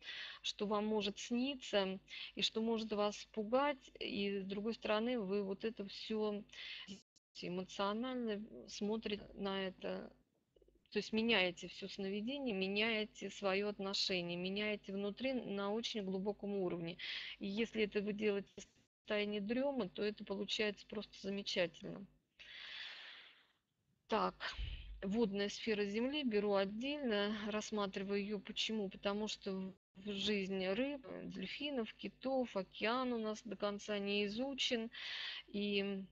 что вам может сниться и что может вас пугать. И с другой стороны, вы вот это все эмоционально смотрите на это. То есть меняете все сновидение, меняете свое отношение, меняете внутри на очень глубоком уровне. И если это вы делаете в состоянии дремы, то это получается просто замечательно. Так, водная сфера Земли беру отдельно, рассматриваю ее. Почему? Потому что в жизни рыб, дельфинов, китов, океан у нас до конца не изучен. И...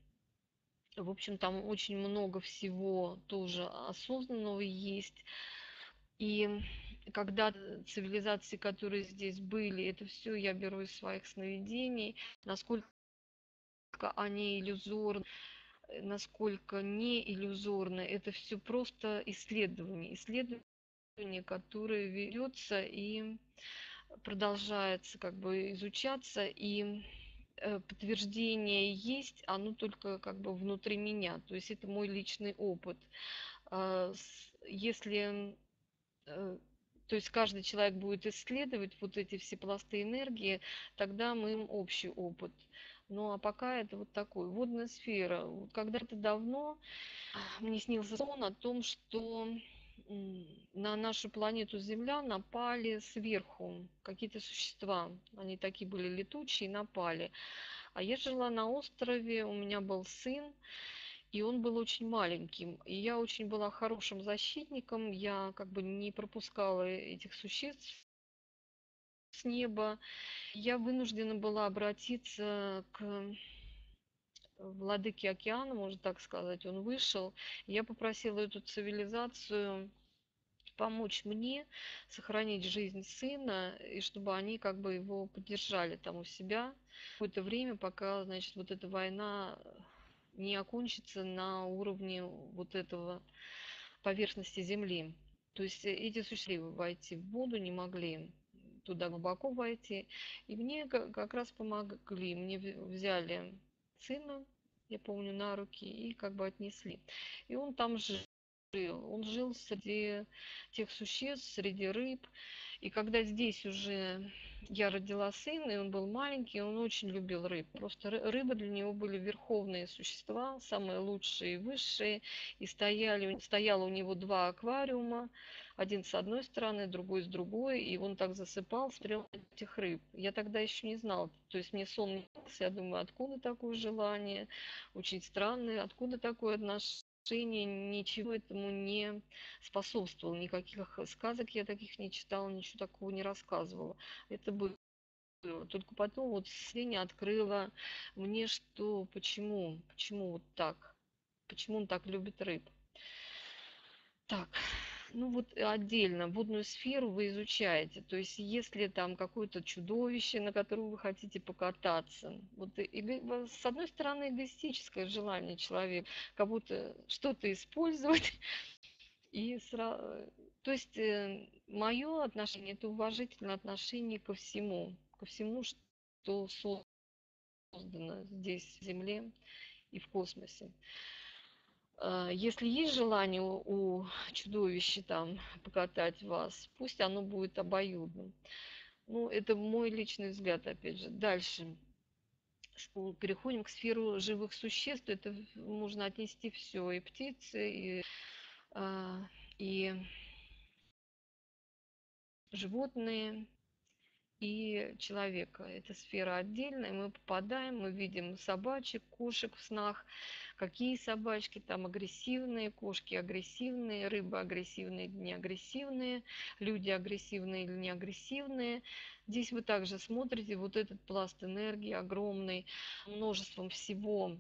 в общем, там очень много всего тоже осознанного есть. И когда цивилизации, которые здесь были, это все я беру из своих сновидений, насколько они иллюзорны, насколько не иллюзорны, это все просто исследование. Исследование, которое ведется и продолжается как бы изучаться, и подтверждение есть, оно только как бы внутри меня, то есть это мой личный опыт. Если, то есть каждый человек будет исследовать вот эти все пласты энергии, тогда мы им общий опыт. Ну а пока это вот такой, водная сфера. Когда-то давно мне снился сон о том, что на нашу планету Земля напали сверху какие-то существа. Они такие были летучие, напали. А я жила на острове, у меня был сын, и он был очень маленьким. И я очень была хорошим защитником, я как бы не пропускала этих существ с неба. Я вынуждена была обратиться к... владыки океана, можно так сказать, он вышел. Я попросила эту цивилизацию помочь мне сохранить жизнь сына, и чтобы они как бы его поддержали там у себя какое-то время, пока, значит, вот эта война не окончится на уровне вот этого поверхности земли. То есть эти существа войти в воду не могли, туда глубоко войти. И мне как раз помогли, мне взяли сына, я помню, на руки и как бы отнесли. И он там жил. Он жил среди тех существ, среди рыб. И когда здесь уже я родила сына, и он был маленький, он очень любил рыб. Просто рыбы для него были верховные существа, самые лучшие и высшие. И стояли, стояло у него два аквариума, один с одной стороны, другой с другой. И он так засыпал, смотрел на этих рыб. Я тогда еще не знала. То есть мне сон не снился. Я думаю, откуда такое желание? Очень странное. Откуда такое отношение? Ничего этому не способствовало, никаких сказок я таких не читала, ничего такого не рассказывала. Это было. Только потом вот Сеня открыла мне, что почему, почему вот так, почему он так любит рыб. Так, ну вот отдельно водную сферу вы изучаете, то есть если там какое-то чудовище, на котором вы хотите покататься, вот эго... с одной стороны эгоистическое желание человека, как будто что-то использовать, и сразу... то есть мое отношение это уважительное отношение ко всему, ко всему, что создано здесь в Земле и в космосе. Если есть желание у чудовища там покатать вас, пусть оно будет обоюдным. Ну, это мой личный взгляд, опять же. Дальше. Переходим к сферу живых существ. Это можно отнести все. И птицы, и, и животные, и человека. Это сфера отдельная, мы попадаем, мы видим собачек, кошек в снах, какие собачки, там агрессивные, кошки агрессивные, рыбы агрессивные или не агрессивные, люди агрессивные или не агрессивные. Здесь вы также смотрите вот этот пласт энергии огромный, множеством всего,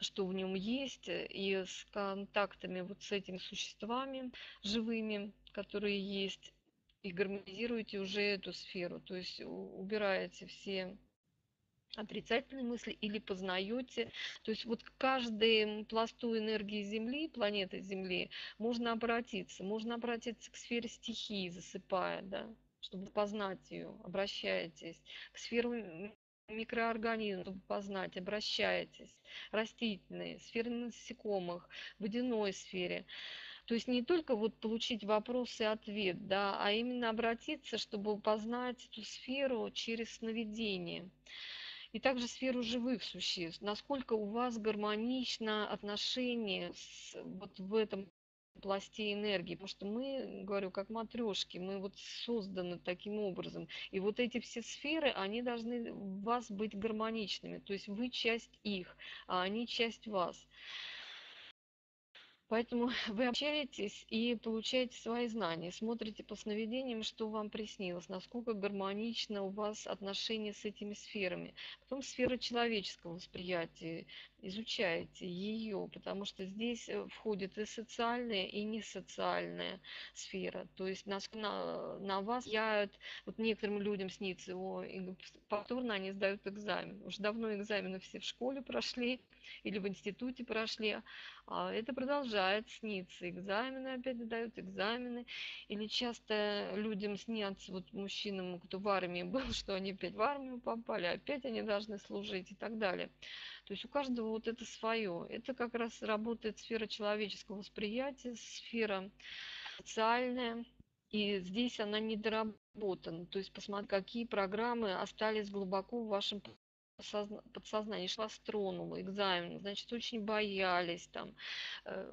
что в нем есть, и с контактами вот с этими существами живыми, которые есть. И гармонизируете уже эту сферу, то есть убираете все отрицательные мысли или познаете. То есть вот к каждому пласту энергии Земли, планеты Земли, можно обратиться. Можно обратиться к сфере стихии, засыпая, да, чтобы познать ее, обращаетесь. К сферу микроорганизмов, чтобы познать, обращаетесь. Растительные, сферы насекомых, водяной сфере. То есть не только вот получить вопрос и ответ, да, а именно обратиться, чтобы познать эту сферу через сновидение. И также сферу живых существ. Насколько у вас гармонично отношение с, вот в этом пласте энергии. Потому что мы, говорю, как матрешки, мы вот созданы таким образом. И вот эти все сферы, они должны у вас быть гармоничными. То есть вы часть их, а они часть вас. Поэтому вы общаетесь и получаете свои знания, смотрите по сновидениям, что вам приснилось, насколько гармонично у вас отношения с этими сферами. Потом сфера человеческого восприятия, изучаете ее, потому что здесь входит и социальная, и несоциальная сфера. То есть на, на вас влияют, вот некоторым людям снится, о, повторно они сдают экзамен. Уже давно экзамены все в школе прошли или в институте прошли, а это продолжается. Снится экзамены, опять дают экзамены. Или часто людям снятся, вот мужчинам, кто в армии был, что они опять в армию попали, опять они должны служить и так далее. То есть у каждого вот это свое. Это как раз работает сфера человеческого восприятия, сфера социальная. И здесь она недоработана. То есть посмотрите, какие программы остались глубоко в вашем подсознание, что вас тронуло, экзамен, значит, очень боялись, там,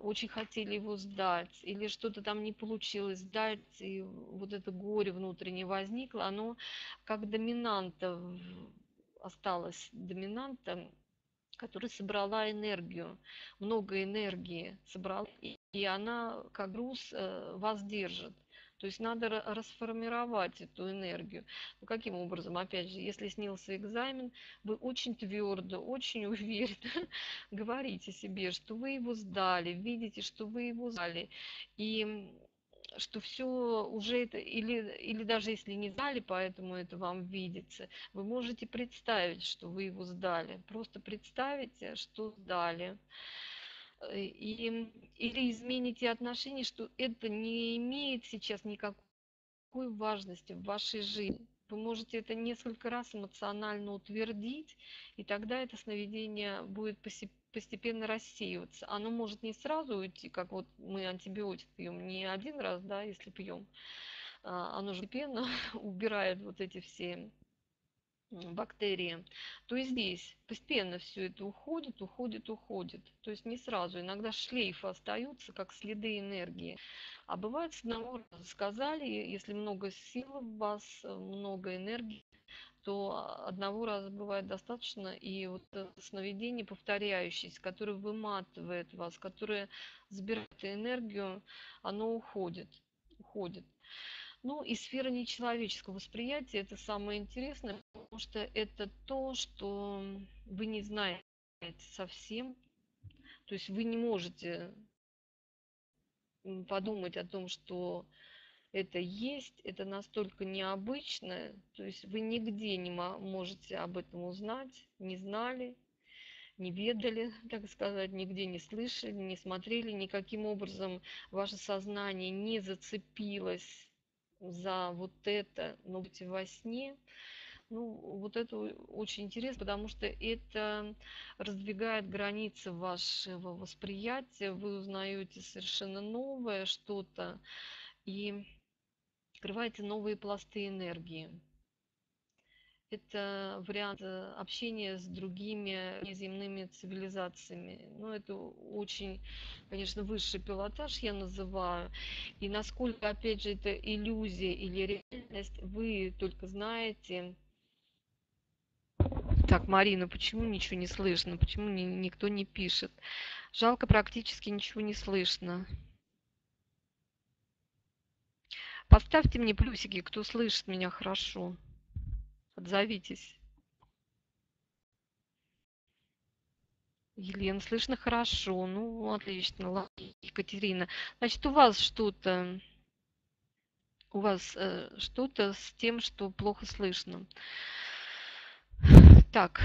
очень хотели его сдать, или что-то там не получилось сдать, и вот это горе внутреннее возникло, оно как доминанта осталось, доминанта, которая собрала энергию, много энергии собрала, и она как груз вас держит. То есть надо расформировать эту энергию. Ну, каким образом? Опять же, если снился экзамен, вы очень твердо, очень уверенно говорите себе, что вы его сдали, видите, что вы его сдали. И что все уже это, или, или даже если не знали, поэтому это вам видится, вы можете представить, что вы его сдали. Просто представите, что сдали. И, или измените отношение, что это не имеет сейчас никакой важности в вашей жизни. Вы можете это несколько раз эмоционально утвердить, и тогда это сновидение будет постепенно рассеиваться. Оно может не сразу уйти, как вот мы антибиотик пьем не один раз, да, если пьем. Оно же постепенно убирает вот эти все бактерии. То есть здесь постепенно все это уходит, уходит, уходит. То есть не сразу. Иногда шлейфы остаются, как следы энергии. А бывает, с одного раза сказали, если много сил в вас, много энергии, то одного раза бывает достаточно. И вот сновидение повторяющееся, которое выматывает вас, которое забирает энергию, оно уходит. уходит. Ну и сфера нечеловеческого восприятия – это самое интересное, потому что это то, что вы не знаете совсем. То есть вы не можете подумать о том, что это есть, это настолько необычно, то есть вы нигде не можете об этом узнать, не знали, не ведали, так сказать, нигде не слышали, не смотрели, никаким образом ваше сознание не зацепилось за вот это, но быть во сне. Ну, вот это очень интересно, потому что это раздвигает границы вашего восприятия, вы узнаете совершенно новое что-то и открываете новые пласты энергии. Это вариант общения с другими неземными цивилизациями. Ну, это очень, конечно, высший пилотаж, я называю. И насколько, опять же, это иллюзия или реальность, вы только знаете. Так, Марина, почему ничего не слышно? Почему ни, никто не пишет? Жалко, практически ничего не слышно. Поставьте мне плюсики, кто слышит меня хорошо. Отзовитесь. Елена, слышно хорошо. Ну, отлично. Ладно, Екатерина. Значит, у вас что-то, у вас э, что-то с тем, что плохо слышно. Так.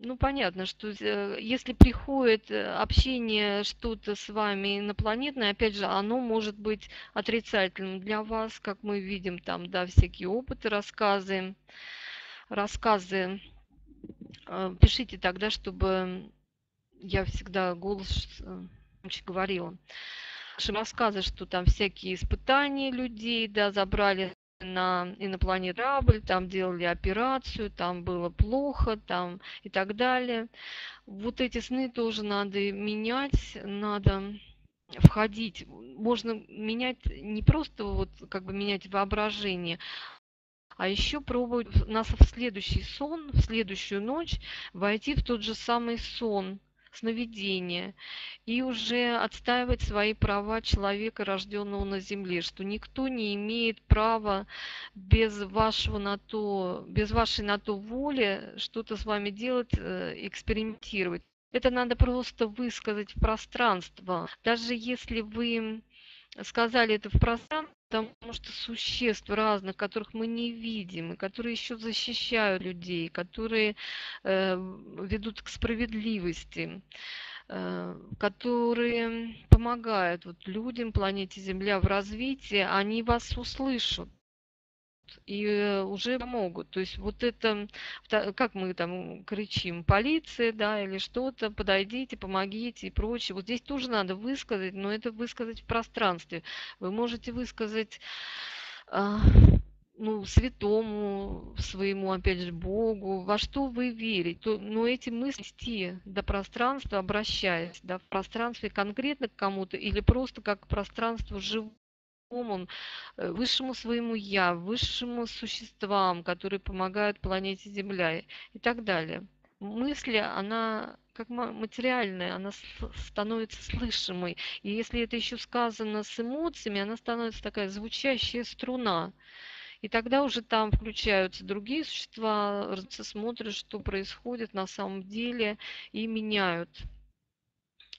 Ну, понятно, что если приходит общение что-то с вами инопланетное, опять же, оно может быть отрицательным для вас, как мы видим там, да, всякие опыты, рассказы. Рассказы. Пишите тогда, чтобы я всегда голос говорила. Рассказы, что там всякие испытания людей, да, забрали на инопланетный корабль, там делали операцию, там было плохо, там и так далее. Вот эти сны тоже надо менять, надо входить. Можно менять не просто вот как бы менять воображение, а еще пробовать нас в следующий сон, в следующую ночь войти в тот же самый сон, сновидение, и уже отстаивать свои права человека, рожденного на земле, что никто не имеет права без вашего на то, без вашей на то воли что-то с вами делать, экспериментировать. Это надо просто высказать в пространство. Даже если вы сказали это в пространство, потому что существ разных, которых мы не видим, и которые еще защищают людей, которые э, ведут к справедливости, э, которые помогают вот, людям, планете Земля в развитии, они вас услышат и уже помогут. То есть вот это, как мы там кричим, полиция, да, или что-то, подойдите, помогите и прочее. Вот здесь тоже надо высказать, но это высказать в пространстве. Вы можете высказать, ну, святому, своему, опять же, Богу, во что вы верите. Но эти мысли до пространства, обращаясь, да, в пространстве конкретно к кому-то или просто как к пространству живого, высшему своему я, высшему существам, которые помогают планете Земля и так далее. Мысль, она как материальная, она становится слышимой. И если это еще сказано с эмоциями, она становится такая звучащая струна. И тогда уже там включаются другие существа, смотрят, что происходит на самом деле, и меняют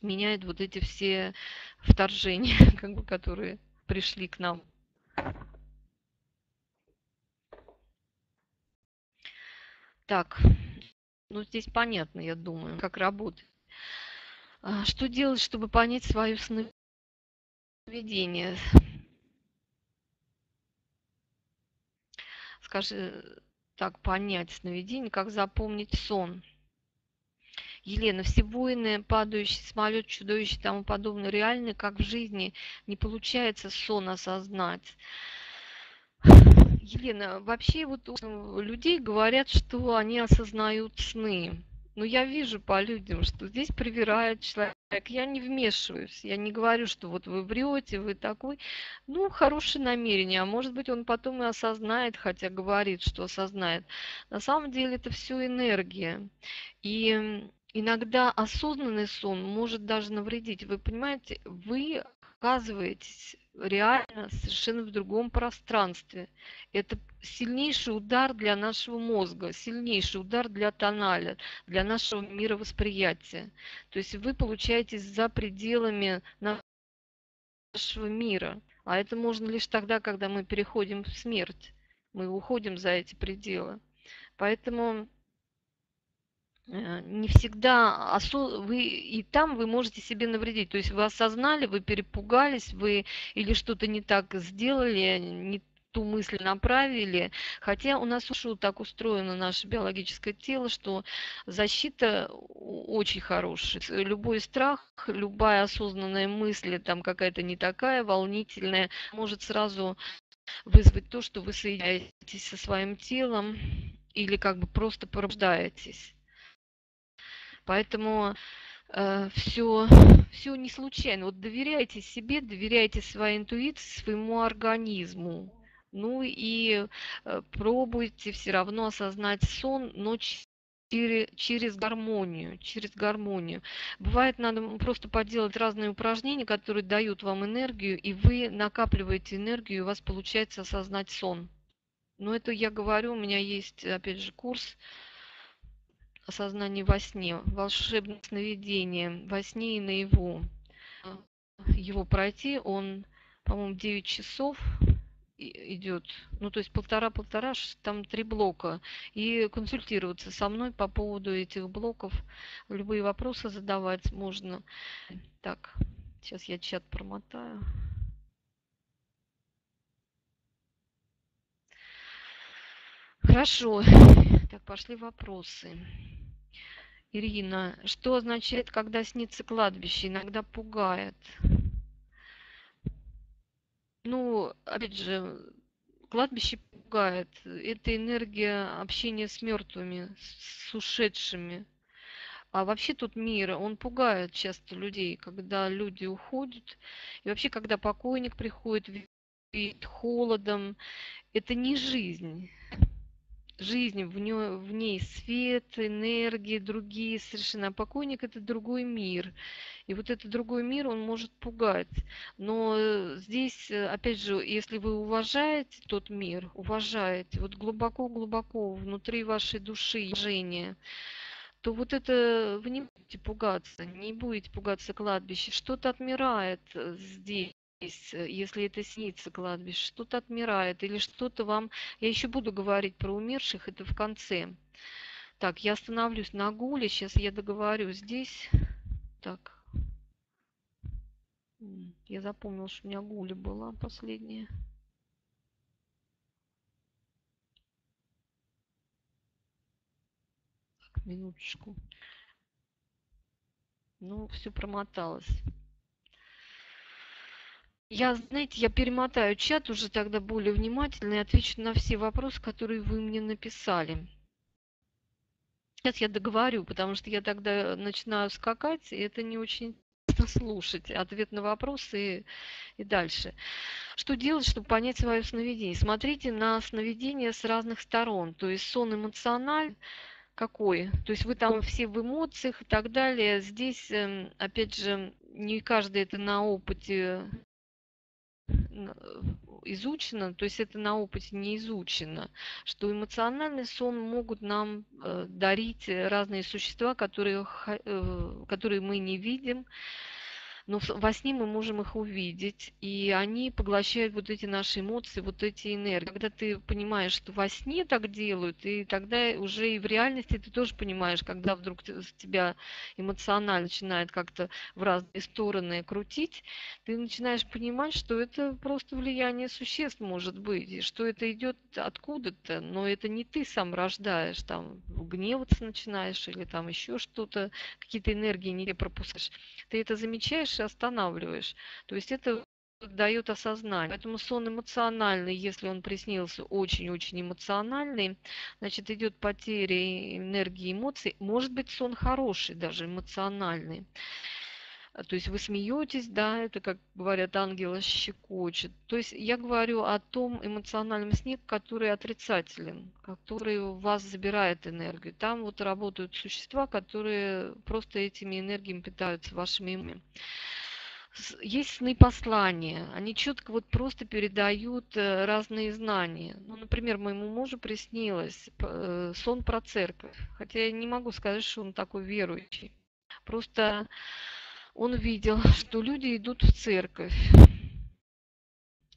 меняет вот эти все вторжения, как бы, которые пришли к нам. Так, ну здесь понятно, я думаю, как работать. Что делать, чтобы понять свое сновидение? Скажи, так, понять сновидение, как запомнить сон. Елена, все войны, падающий самолет, чудовище и тому подобное реальны, как в жизни не получается сон осознать. Елена, вообще вот у людей говорят, что они осознают сны. Но я вижу по людям, что здесь привирает человек. Я не вмешиваюсь, я не говорю, что вот вы врете, вы такой. Ну, хорошее намерение, а может быть он потом и осознает, хотя говорит, что осознает. На самом деле это все энергия. И... иногда осознанный сон может даже навредить. Вы понимаете, вы оказываетесь реально совершенно в другом пространстве. Это сильнейший удар для нашего мозга, сильнейший удар для тоналя, для нашего мировосприятия. То есть вы получаетесь за пределами нашего мира. А это можно лишь тогда, когда мы переходим в смерть. Мы уходим за эти пределы. Поэтому... не всегда осо... вы и там вы можете себе навредить. То есть вы осознали, вы перепугались, вы или что-то не так сделали, не ту мысль направили. Хотя у нас уже так устроено наше биологическое тело, что защита очень хорошая. Любой страх, любая осознанная мысль, там какая-то не такая, волнительная, может сразу вызвать то, что вы соединяетесь со своим телом или как бы просто пробуждаетесь. Поэтому э, все, все не случайно. Вот доверяйте себе, доверяйте своей интуиции, своему организму. Ну и э, пробуйте все равно осознать сон, но через, через гармонию. Через гармонию. Бывает, надо просто поделать разные упражнения, которые дают вам энергию, и вы накапливаете энергию, и у вас получается осознать сон. Но это я говорю, у меня есть, опять же, курс «Осознание во сне», волшебное сновидение, во сне и наяву. Его пройти, он, по-моему, девять часов идет, ну то есть полтора-полтора, там три блока. И консультироваться со мной по поводу этих блоков, любые вопросы задавать можно. Так, сейчас я чат промотаю. Хорошо, так, пошли вопросы. Ирина, что означает, когда снится кладбище? Иногда пугает. Ну, опять же, кладбище пугает. Это энергия общения с мертвыми, с ушедшими. А вообще тут мир, он пугает часто людей, когда люди уходят. И вообще, когда покойник приходит, веет холодом, это не жизнь. Жизнь, в ней, в ней свет, энергии, другие совершенно. А покойник – это другой мир. И вот этот другой мир, он может пугать. Но здесь, опять же, если вы уважаете тот мир, уважаете, вот глубоко-глубоко внутри вашей души уважение, то вот это вы не будете пугаться, не будете пугаться кладбища. Что-то отмирает здесь. Если это снится кладбище, что-то отмирает или что-то вам... Я еще буду говорить про умерших, это в конце. Так, я остановлюсь на гуле, сейчас я договорю здесь. Так, я запомнила, что у меня гуля была последняя. Так, минуточку. Ну, все промоталось. Я, знаете, я перемотаю чат уже тогда более внимательно и отвечу на все вопросы, которые вы мне написали. Сейчас я договорю, потому что я тогда начинаю скакать, и это не очень интересно слушать. Ответ на вопросы и, и дальше. Что делать, чтобы понять свое сновидение? Смотрите на сновидение с разных сторон. То есть сон эмоциональный. Какой? То есть вы там все в эмоциях и так далее. Здесь, опять же, не каждый это на опыте... изучено, то есть это на опыте не изучено, что эмоциональный сон могут нам дарить разные существа, которые, которые мы не видим, но во сне мы можем их увидеть, и они поглощают вот эти наши эмоции, вот эти энергии. Когда ты понимаешь, что во сне так делают, и тогда уже и в реальности ты тоже понимаешь, когда вдруг тебя эмоционально начинает как-то в разные стороны крутить, ты начинаешь понимать, что это просто влияние существ может быть, и что это идет откуда-то, но это не ты сам рождаешь, там гневаться начинаешь или там еще что-то, какие-то энергии не пропускаешь. Ты это замечаешь, останавливаешь. То есть это дает осознание. Поэтому сон эмоциональный, если он приснился очень-очень эмоциональный, значит, идет потеря энергии, эмоций. Может быть, сон хороший, даже эмоциональный. То есть вы смеетесь, да, это, как говорят, ангела щекочет. То есть я говорю о том эмоциональном сне, который отрицателен, который у вас забирает энергию. Там вот работают существа, которые просто этими энергиями питаются, вашими умами. Есть сны-послания, они четко вот просто передают разные знания. Ну, например, моему мужу приснилось сон про церковь, хотя я не могу сказать, что он такой верующий. Просто он видел, что люди идут в церковь,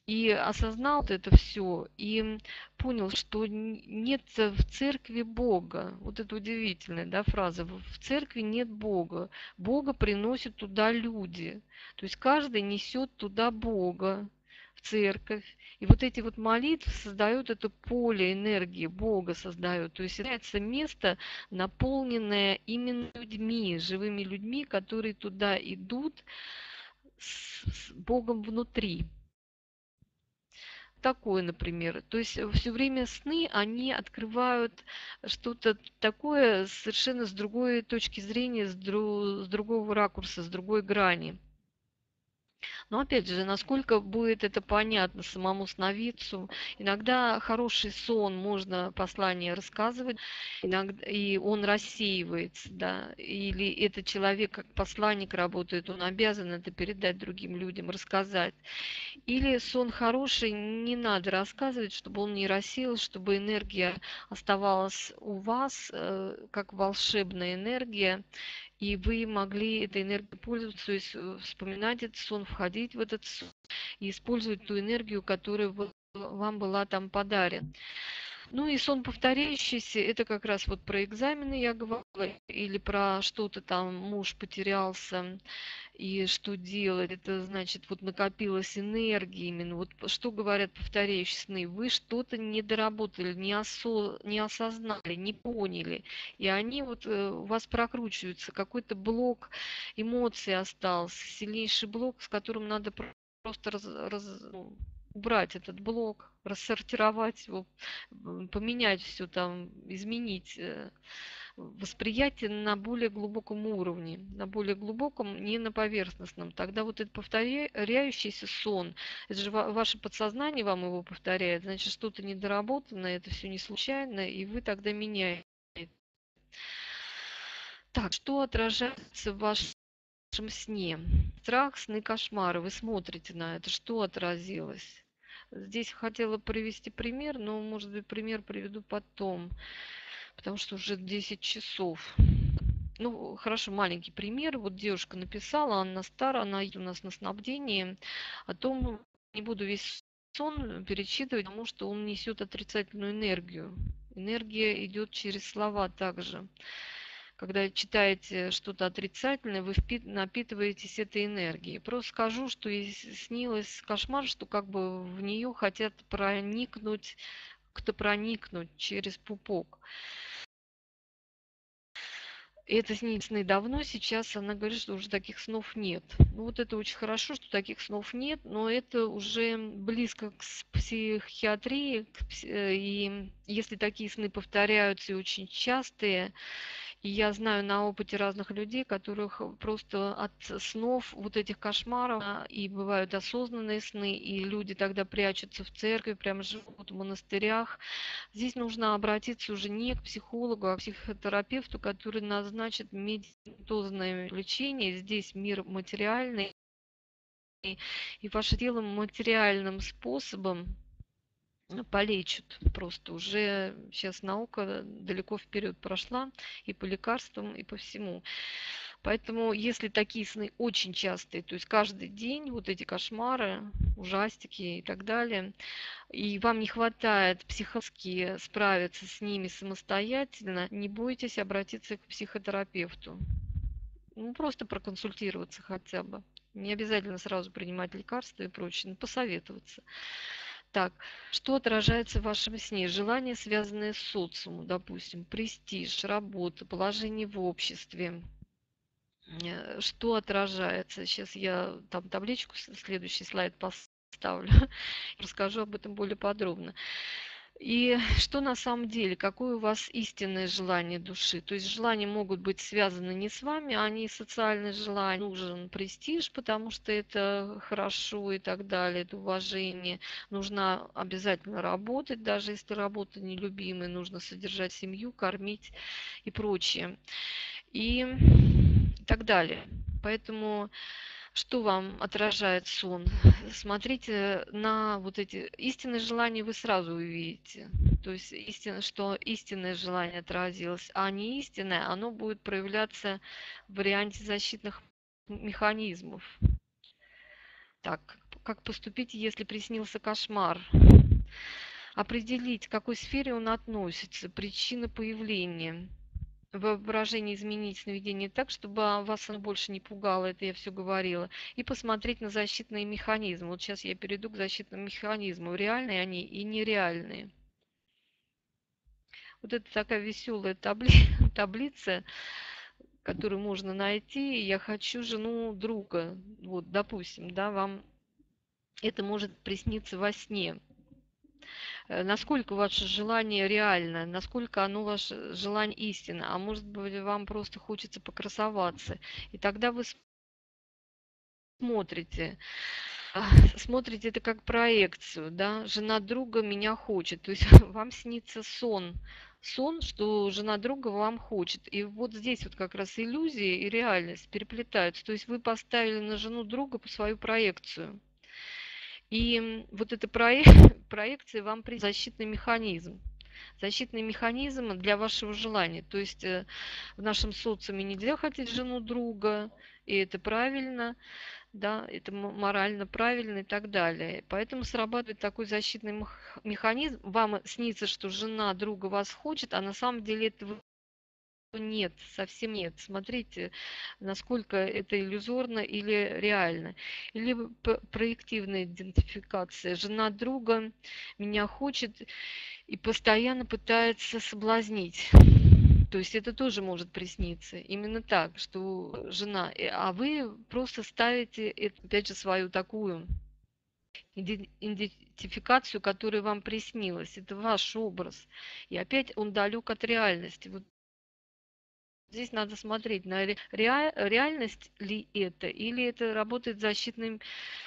и осознал это все, и понял, что нет в церкви Бога. Вот это удивительная, да, фраза. В церкви нет Бога. Бога приносят туда люди. То есть каждый несет туда Бога, в церковь. И вот эти вот молитвы создают это поле энергии, Бога создают. То есть является место, наполненное именно людьми, живыми людьми, которые туда идут с Богом внутри. Такое, например. То есть все время сны, они открывают что-то такое совершенно с другой точки зрения, с, дру, с другого ракурса, с другой грани. Но опять же, насколько будет это понятно самому сновидцу, иногда хороший сон можно послание рассказывать, иногда, и он рассеивается, да, или этот человек как посланник работает, он обязан это передать другим людям, рассказать. Или сон хороший, не надо рассказывать, чтобы он не рассеялся, чтобы энергия оставалась у вас, как волшебная энергия, и вы могли этой энергией пользоваться, то есть вспоминать этот сон, входить в этот сон и использовать ту энергию, которая вам была там подарена. Ну и сон повторяющийся, это как раз вот про экзамены я говорила, или про что-то там муж потерялся, и что делать, это значит вот накопилась энергия именно, вот что говорят повторяющие сны, вы что-то не доработали, не, осо... не осознали, не поняли, и они вот у вас прокручиваются, какой-то блок эмоций остался, сильнейший блок, с которым надо просто раз... раз... убрать этот блок, рассортировать его, поменять все там, изменить восприятие на более глубоком уровне, на более глубоком, не на поверхностном. Тогда вот этот повторяющийся сон, это же ваше подсознание вам его повторяет, значит, что-то недоработанное, это все не случайно, и вы тогда меняете. Так, что отражается в вашем сне? Страх, сны, кошмары. Вы смотрите на это, что отразилось. Здесь хотела привести пример, но, может быть, пример приведу потом, потому что уже десять часов. Ну, хорошо, маленький пример. Вот девушка написала, Анна Стар, она у нас на снабдении, о том, не буду весь сон перечитывать, потому что он несет отрицательную энергию. Энергия идет через слова также. Когда читаете что-то отрицательное, вы напитываетесь этой энергией. Просто скажу, что снилось кошмар, что как бы в нее хотят проникнуть, кто проникнуть через пупок. Это снились сны давно, сейчас она говорит, что уже таких снов нет. Ну, вот это очень хорошо, что таких снов нет, но это уже близко к психиатрии. К пси... И если такие сны повторяются и очень частые, и я знаю на опыте разных людей, которых просто от снов, вот этих кошмаров, и бывают осознанные сны, и люди тогда прячутся в церкви, прямо живут в монастырях. Здесь нужно обратиться уже не к психологу, а к психотерапевту, который назначит медикаментозное лечение. Здесь мир материальный, и, и ваше тело материальным способом полечит. Просто уже сейчас наука далеко вперед прошла и по лекарствам, и по всему. Поэтому если такие сны очень частые, то есть каждый день вот эти кошмары, ужастики и так далее, и вам не хватает психологически справиться с ними самостоятельно, не бойтесь обратиться к психотерапевту. Ну, просто проконсультироваться хотя бы. Не обязательно сразу принимать лекарства и прочее, но посоветоваться. Так, что отражается в вашем сне? Желания, связанные с социумом, допустим, престиж, работа, положение в обществе. Что отражается? Сейчас я там табличку, следующий слайд поставлю, расскажу об этом более подробно. И что на самом деле, какое у вас истинное желание души? То есть желания могут быть связаны не с вами, а не социальные желания. Нужен престиж, потому что это хорошо и так далее, это уважение. Нужно обязательно работать, даже если работа нелюбимая, нужно содержать семью, кормить и прочее. И так далее. Поэтому что вам отражает сон? Смотрите на вот эти истинные желания, вы сразу увидите. То есть истинно, что истинное желание отразилось, а не истинное, оно будет проявляться в варианте защитных механизмов. Так, как поступить, если приснился кошмар? Определить, к какой сфере он относится, причина появления. Воображение изменить сновидение так, чтобы вас оно больше не пугало, это я все говорила, и посмотреть на защитные механизмы. Вот сейчас я перейду к защитным механизмам, реальные они и нереальные. Вот это такая веселая табли... таблица, которую можно найти. Я хочу жену друга, вот, допустим, да, вам это может присниться во сне. Насколько ваше желание реально, насколько оно ваше желание истинно, а может быть вам просто хочется покрасоваться. И тогда вы смотрите, смотрите это как проекцию, да, жена друга меня хочет, то есть вам снится сон, сон, что жена друга вам хочет. И вот здесь вот как раз иллюзии и реальность переплетаются, то есть вы поставили на жену друга по свою проекцию. И вот эта проекция вам при защитный механизм. Защитный механизм для вашего желания. То есть в нашем социуме нельзя хотеть жену друга, и это правильно, да, это морально правильно и так далее. Поэтому срабатывает такой защитный механизм. Вам снится, что жена друга вас хочет, а на самом деле этого нет, совсем нет. Смотрите, насколько это иллюзорно или реально. Или проективная идентификация. Жена друга меня хочет и постоянно пытается соблазнить. То есть это тоже может присниться. Именно так, что жена... А вы просто ставите, опять же, свою такую идентификацию, которая вам приснилась. Это ваш образ. И опять он далек от реальности. Вот здесь надо смотреть, на ре, реальность ли это, или это работает защитный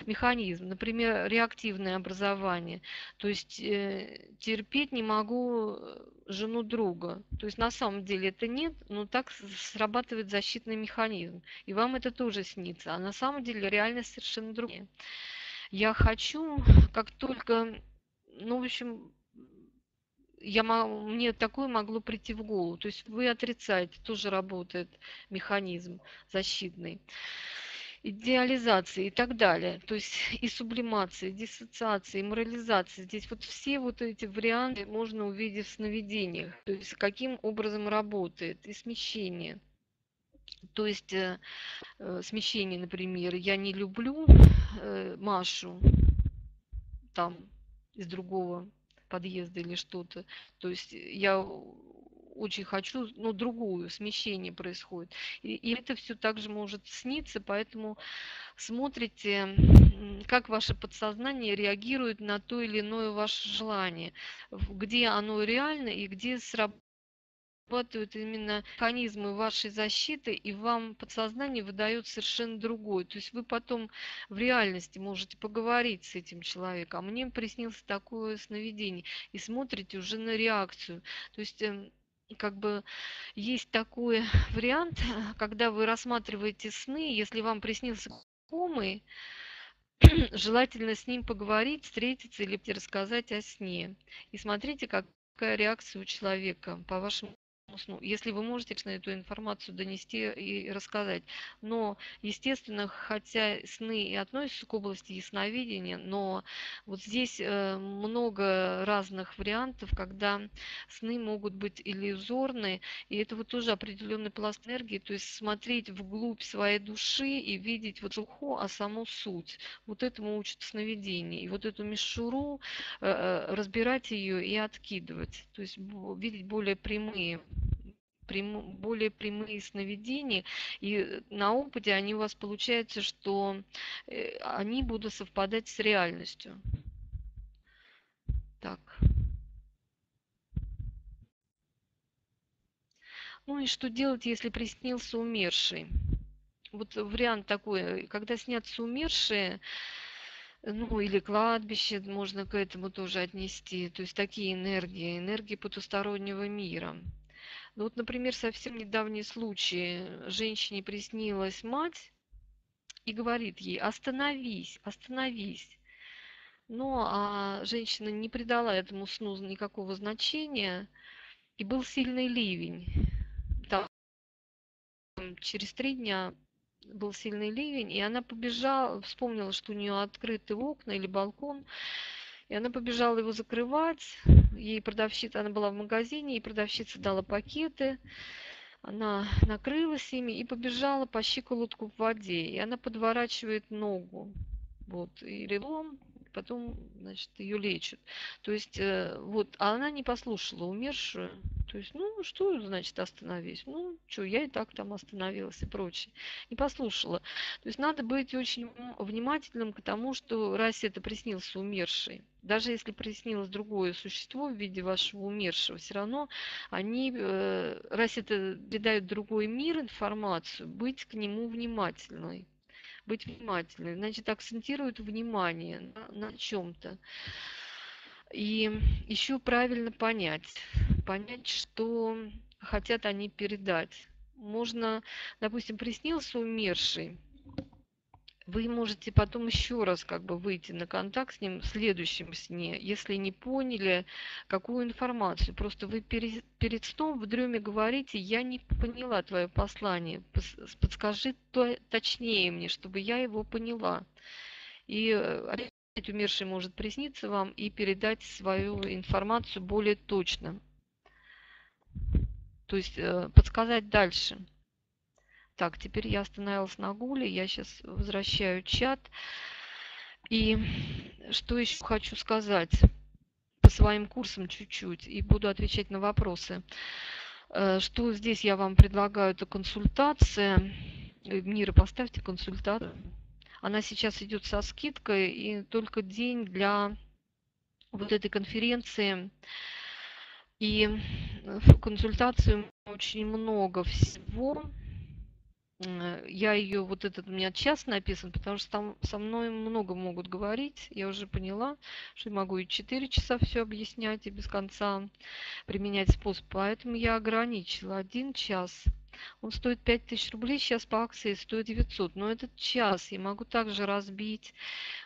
механизм. Например, реактивное образование. То есть э, терпеть не могу жену друга. То есть на самом деле это нет, но так срабатывает защитный механизм. И вам это тоже снится. А на самом деле реальность совершенно другая. Я хочу, как только, ну, в общем... Я, мне такое могло прийти в голову. То есть вы отрицаете, тоже работает механизм защитный. Идеализации и так далее. То есть и сублимации, и диссоциации, и морализации. Здесь вот все вот эти варианты можно увидеть в сновидениях. То есть каким образом работает и смещение. То есть э, э, смещение, например, я не люблю э, Машу там из другого подъезда или что-то, то есть я очень хочу, но другую, смещение происходит. И, и это все также может сниться, поэтому смотрите, как ваше подсознание реагирует на то или иное ваше желание, где оно реально и где срабатывают именно механизмы вашей защиты, и вам подсознание выдает совершенно другое. То есть вы потом в реальности можете поговорить с этим человеком. А мне приснилось такое сновидение. И смотрите уже на реакцию. То есть как бы есть такой вариант, когда вы рассматриваете сны, если вам приснился знакомый, желательно с ним поговорить, встретиться или рассказать о сне. И смотрите, какая реакция у человека по вашему сну. Если вы можете эту информацию донести и рассказать. Но, естественно, хотя сны и относятся к области ясновидения, но вот здесь много разных вариантов, когда сны могут быть иллюзорны, и это вот тоже определенный пласт энергии, то есть смотреть вглубь своей души и видеть вот ухо, а саму суть. Вот этому учат сновидение. И вот эту мишуру, разбирать ее и откидывать, то есть видеть более прямые более прямые сновидения, и на опыте они у вас получаются, что они будут совпадать с реальностью. Так. Ну и что делать, если приснился умерший? Вот вариант такой, когда снятся умершие, ну или кладбище, можно к этому тоже отнести, то есть такие энергии, энергии потустороннего мира. Ну, вот, например, совсем недавний случай. Женщине приснилась мать и говорит ей: остановись, остановись. Но а женщина не придала этому сну никакого значения, и был сильный ливень. Там, через три дня был сильный ливень, и она побежала, вспомнила, что у нее открыты окна или балкон, и она побежала его закрывать. Ей продавщица, она была в магазине, и продавщица дала пакеты, она накрылась ими и побежала по щиколотку в воде. И она подворачивает ногу, вот, и релом, потом, значит, ее лечат. То есть, вот, а она не послушала умершую. То есть, ну, что значит остановись? Ну, что, я и так там остановилась и прочее. Не послушала. То есть, надо быть очень внимательным к тому, что раз это приснился умерший, даже если приснилось другое существо в виде вашего умершего, все равно они, раз это передают другой мир информацию, быть к нему внимательной. Быть внимательной, значит, акцентируют внимание на, на чем-то. И еще правильно понять, понять, что хотят они передать. Можно, допустим, приснился умерший, вы можете потом еще раз как бы выйти на контакт с ним в следующем сне, если не поняли, какую информацию. Просто вы перед, перед сном в дреме говорите: я не поняла твое послание, подскажи то, точнее мне, чтобы я его поняла. И опять умерший может присниться вам и передать свою информацию более точно. То есть подсказать дальше. Так, теперь я остановилась на гуле, я сейчас возвращаю чат. И что еще хочу сказать по своим курсам чуть-чуть, и буду отвечать на вопросы. Что здесь я вам предлагаю, это консультация. Мира, поставьте консультацию. Она сейчас идет со скидкой, и только день для вот этой конференции. И в консультации очень много всего. Я ее, вот этот у меня час написан, потому что там со мной много могут говорить. Я уже поняла, что могу и четыре часа все объяснять и без конца применять способ. Поэтому я ограничила один час. Он стоит пять тысяч рублей, сейчас по акции стоит девятьсот. Но этот час я могу также разбить.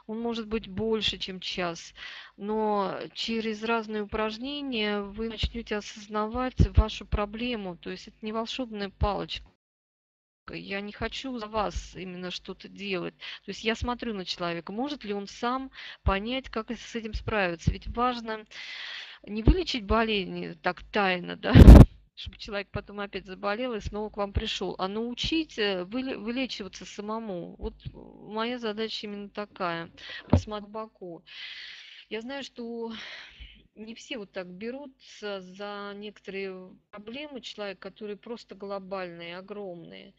Он может быть больше, чем час. Но через разные упражнения вы начнете осознавать вашу проблему. То есть это не волшебная палочка. Я не хочу за вас именно что-то делать. То есть я смотрю на человека, может ли он сам понять, как с этим справиться. Ведь важно не вылечить болезни так тайно, да, чтобы человек потом опять заболел и снова к вам пришел, а научить вылечиваться самому. Вот моя задача именно такая. Посмотреть глубоко. Я знаю, что не все вот так берутся за некоторые проблемы человека, которые просто глобальные, огромные.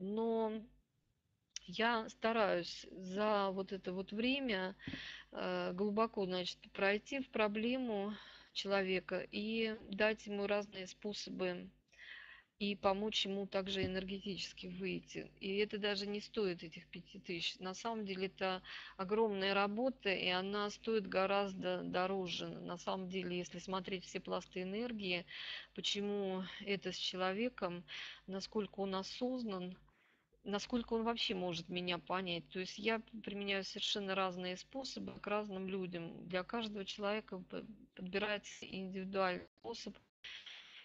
Но я стараюсь за вот это вот время глубоко, значит, пройти в проблему человека и дать ему разные способы и помочь ему также энергетически выйти. И это даже не стоит этих пяти тысяч. На самом деле это огромная работа, и она стоит гораздо дороже. На самом деле, если смотреть все пласты энергии, почему это с человеком, насколько он осознан, насколько он вообще может меня понять. То есть я применяю совершенно разные способы к разным людям. Для каждого человека подбирается индивидуальный способ,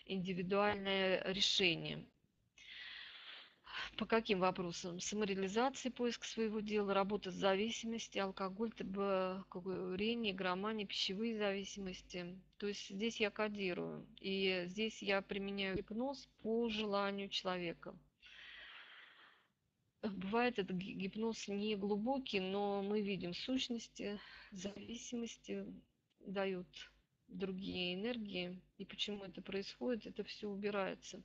индивидуальное решение. По каким вопросам? Самореализация, поиск своего дела, работа с зависимостью, алкоголь, курение, игромания, пищевые зависимости. То есть здесь я кодирую. И здесь я применяю гипноз по желанию человека. Бывает этот гипноз не глубокий, но мы видим сущности, зависимости дают другие энергии. И почему это происходит, это все убирается.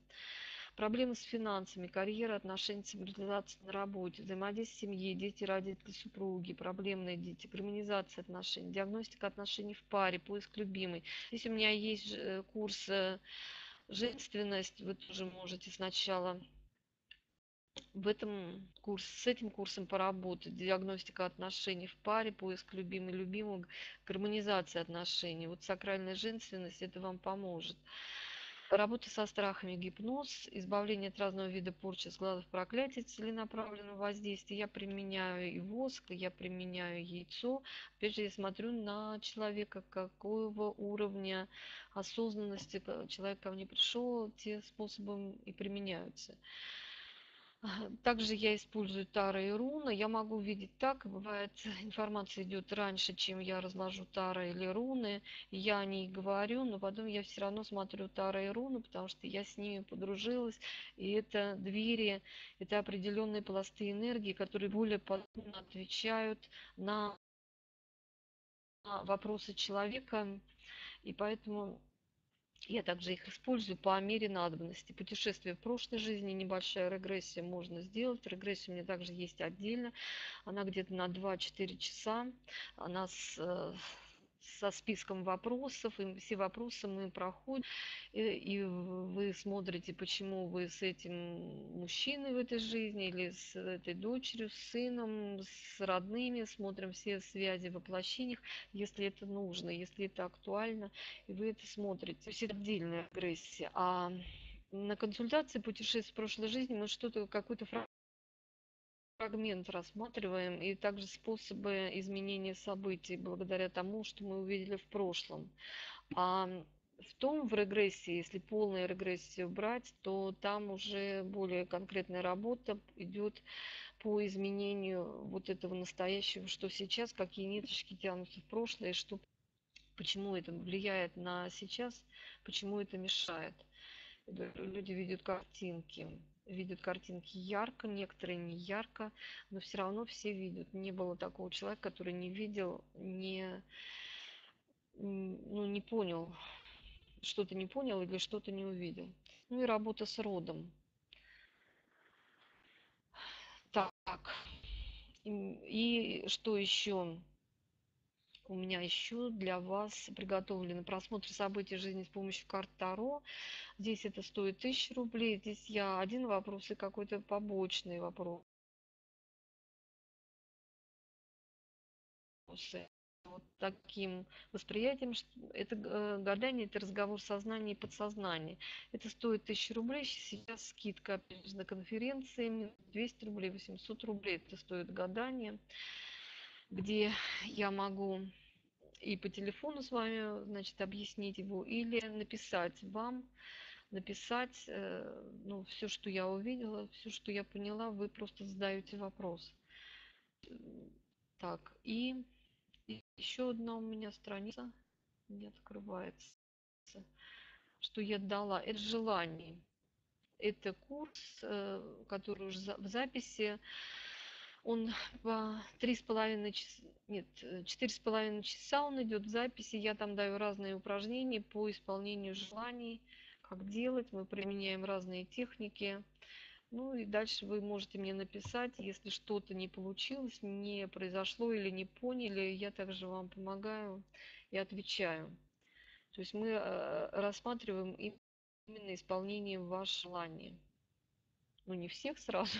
Проблемы с финансами, карьера, отношения, самореализация на работе, взаимодействие семьи, дети, родители, супруги, проблемные дети, гармонизация отношений, диагностика отношений в паре, поиск любимой. Здесь у меня есть курс «Женственность», вы тоже можете сначала в этом курсе, с этим курсом поработать. Диагностика отношений в паре, поиск любимой, любимого, гармонизация отношений. Вот сакральная женственность, это вам поможет. Работа со страхами, гипноз, избавление от разного вида порчи, сгладов, проклятий, целенаправленного воздействия. Я применяю и воск, я применяю яйцо. Опять же, я смотрю на человека, какого уровня осознанности человек ко мне пришел, те способы и применяются. Также я использую таро и руны. Я могу видеть так, бывает, информация идет раньше, чем я разложу таро или руны. Я о ней говорю, но потом я все равно смотрю таро и руны, потому что я с ними подружилась. И это двери, это определенные пласты энергии, которые более подробно отвечают на вопросы человека. И поэтому я также их использую по мере надобности. Путешествие в прошлой жизни, небольшая регрессия можно сделать. Регрессия у меня также есть отдельно. Она где-то на два-четыре часа. Она с, со списком вопросов. И все вопросы мы проходим. И, и вы смотрите, почему вы с этим мужчиной в этой жизни, или с этой дочерью, с сыном, с родными. Смотрим все связи в воплощениях, если это нужно, если это актуально. И вы это смотрите. То есть это отдельная агрессия. А на консультации путешествия в прошлой жизни мы что-то, какую-то фракцию, фрагмент рассматриваем, и также способы изменения событий благодаря тому, что мы увидели в прошлом. А в том, в регрессии, если полную регрессию брать, то там уже более конкретная работа идет по изменению вот этого настоящего, что сейчас, какие ниточки тянутся в прошлое, что, почему это влияет на сейчас, почему это мешает. Люди видят картинки. Видят картинки ярко, некоторые не ярко, но все равно все видят. Не было такого человека, который не видел, не, ну, не понял, что-то не понял или что-то не увидел. Ну и работа с родом. Так, и, и что еще? У меня еще для вас приготовлены просмотр событий жизни с помощью карт Таро. Здесь это стоит тысячу рублей. Здесь я один вопрос и какой-то побочный вопрос. Вот таким восприятием, что это гадание, это разговор сознания и подсознания. Это стоит тысячу рублей. Сейчас скидка опять же на конференции. двести рублей, восемьсот рублей. Это стоит гадание, где я могу и по телефону с вами, значит, объяснить его, или написать вам, написать, ну, все, что я увидела, все, что я поняла, вы просто задаете вопрос. Так, и, и еще одна у меня страница не открывается, что я дала, это желание. Это курс, который уже в записи. Он по три с половиной часа, нет, четыре с половиной часа он идет в записи. Я там даю разные упражнения по исполнению желаний, как делать. Мы применяем разные техники. Ну и дальше вы можете мне написать, если что-то не получилось, не произошло или не поняли. Я также вам помогаю и отвечаю. То есть мы рассматриваем именно исполнение ваших желаний. Ну не всех сразу,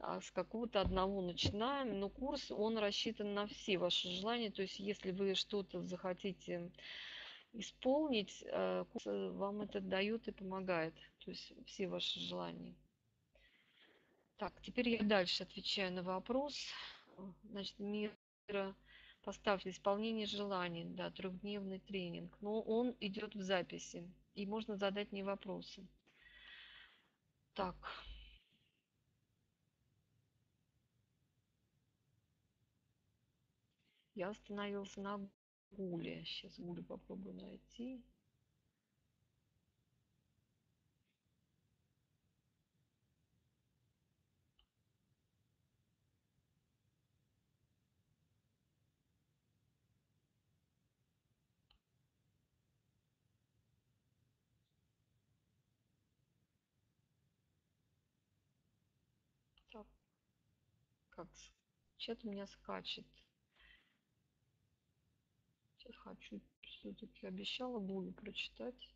а с какого-то одного начинаем, но курс, он рассчитан на все ваши желания. То есть, если вы что-то захотите исполнить, курс вам это дает и помогает. То есть, все ваши желания. Так, теперь я дальше отвечаю на вопрос. Значит, Мира, поставьте исполнение желаний, да, трехдневный тренинг. Но он идет в записи, и можно задать мне вопросы. Так. Я остановился на Гуле. Сейчас Гулю попробую найти. Так, как чат у меня скачет. Сейчас хочу, все-таки обещала Гулю прочитать.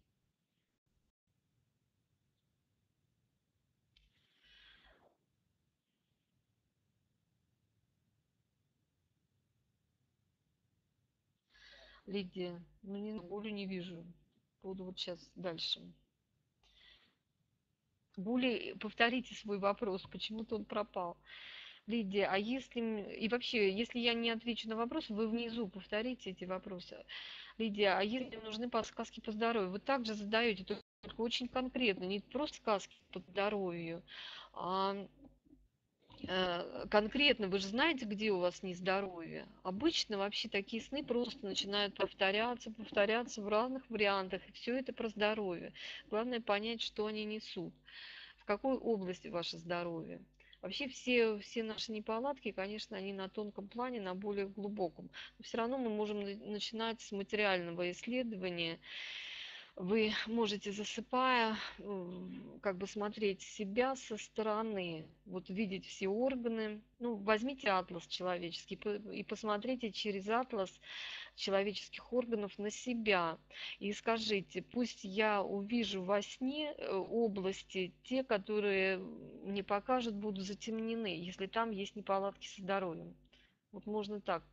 Лидия, ну не, Гулю не вижу. Буду вот сейчас дальше. Гуля, повторите свой вопрос, почему-то он пропал. Лидия, а если... И вообще, если я не отвечу на вопрос, вы внизу повторите эти вопросы. Лидия, а если нужны подсказки по здоровью? Вы также задаете, только очень конкретно, не просто сказки по здоровью, а конкретно, вы же знаете, где у вас нездоровье. Обычно вообще такие сны просто начинают повторяться, повторяться в разных вариантах. И все это про здоровье. Главное понять, что они несут. В какой области ваше здоровье. Вообще все, все наши неполадки, конечно, они на тонком плане, на более глубоком. Но все равно мы можем начинать с материального исследования. Вы можете, засыпая, как бы смотреть себя со стороны, вот видеть все органы. Ну, возьмите атлас человеческий и посмотрите через атлас человеческих органов на себя. И скажите, пусть я увижу во сне области, те, которые мне покажут, будут затемнены, если там есть неполадки со здоровьем. Вот можно так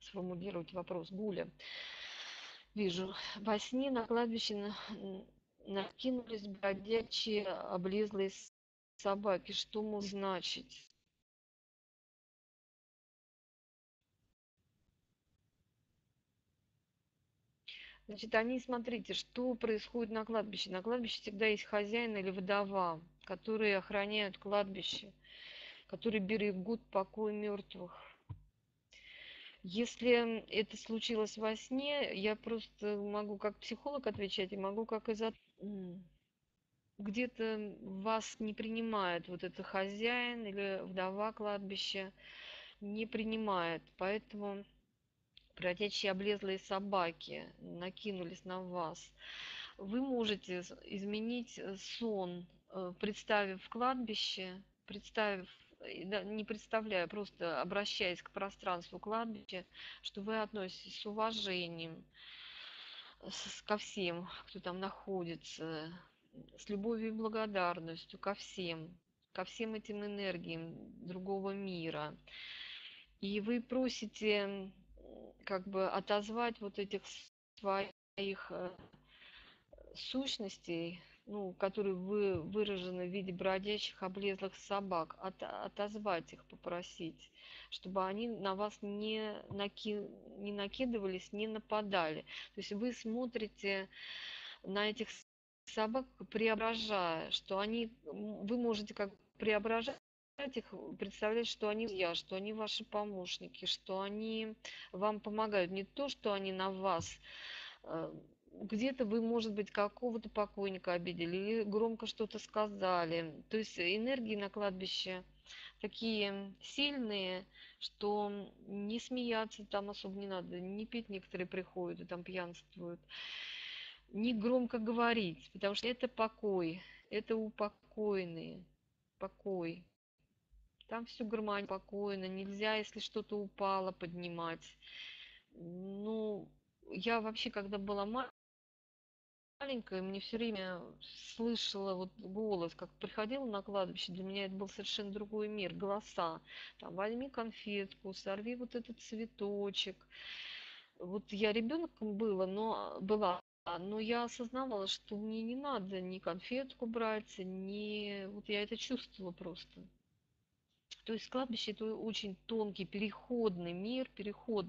сформулировать вопрос. Гуля. Вижу. Во сне на кладбище накинулись бродячие облезлые собаки. Что может значить? Значит, они, смотрите, что происходит на кладбище. На кладбище всегда есть хозяин или вдова, которые охраняют кладбище, которые берегут покой мертвых. Если это случилось во сне, я просто могу как психолог отвечать, и могу как из-за... Где-то вас не принимает вот это хозяин или вдова кладбища, не принимает. Поэтому бродячие облезлые собаки накинулись на вас. Вы можете изменить сон, представив кладбище, представив... не представляя, просто обращаясь к пространству кладбища, что вы относитесь с уважением ко всем, кто там находится, с любовью и благодарностью ко всем, ко всем этим энергиям другого мира. И вы просите как бы отозвать вот этих своих сущностей, ну, которые вы выражены в виде бродячих облезлых собак, от, отозвать их, попросить, чтобы они на вас не, наки, не накидывались, не нападали. То есть вы смотрите на этих собак, преображая, что они, вы можете как преображать их, представлять, что они я, что они ваши помощники, что они вам помогают, не то, что они на вас. Где-то вы, может быть, какого-то покойника обидели или громко что-то сказали. То есть энергии на кладбище такие сильные, что не смеяться там особо не надо, не пить некоторые приходят и там пьянствуют, не громко говорить, потому что это покой, это упокойные, покой. Там всю гармонию покойно, нельзя, если что-то упало, поднимать. Ну, я вообще, когда была маленькая, маленькая, мне все время слышала вот голос, как приходила на кладбище, для меня это был совершенно другой мир, голоса. Там, возьми конфетку, сорви вот этот цветочек. Вот я ребенком была, но, была, но я осознавала, что мне не надо ни конфетку брать, ни... Вот я это чувствовала просто. То есть кладбище — это очень тонкий переходный мир, переход,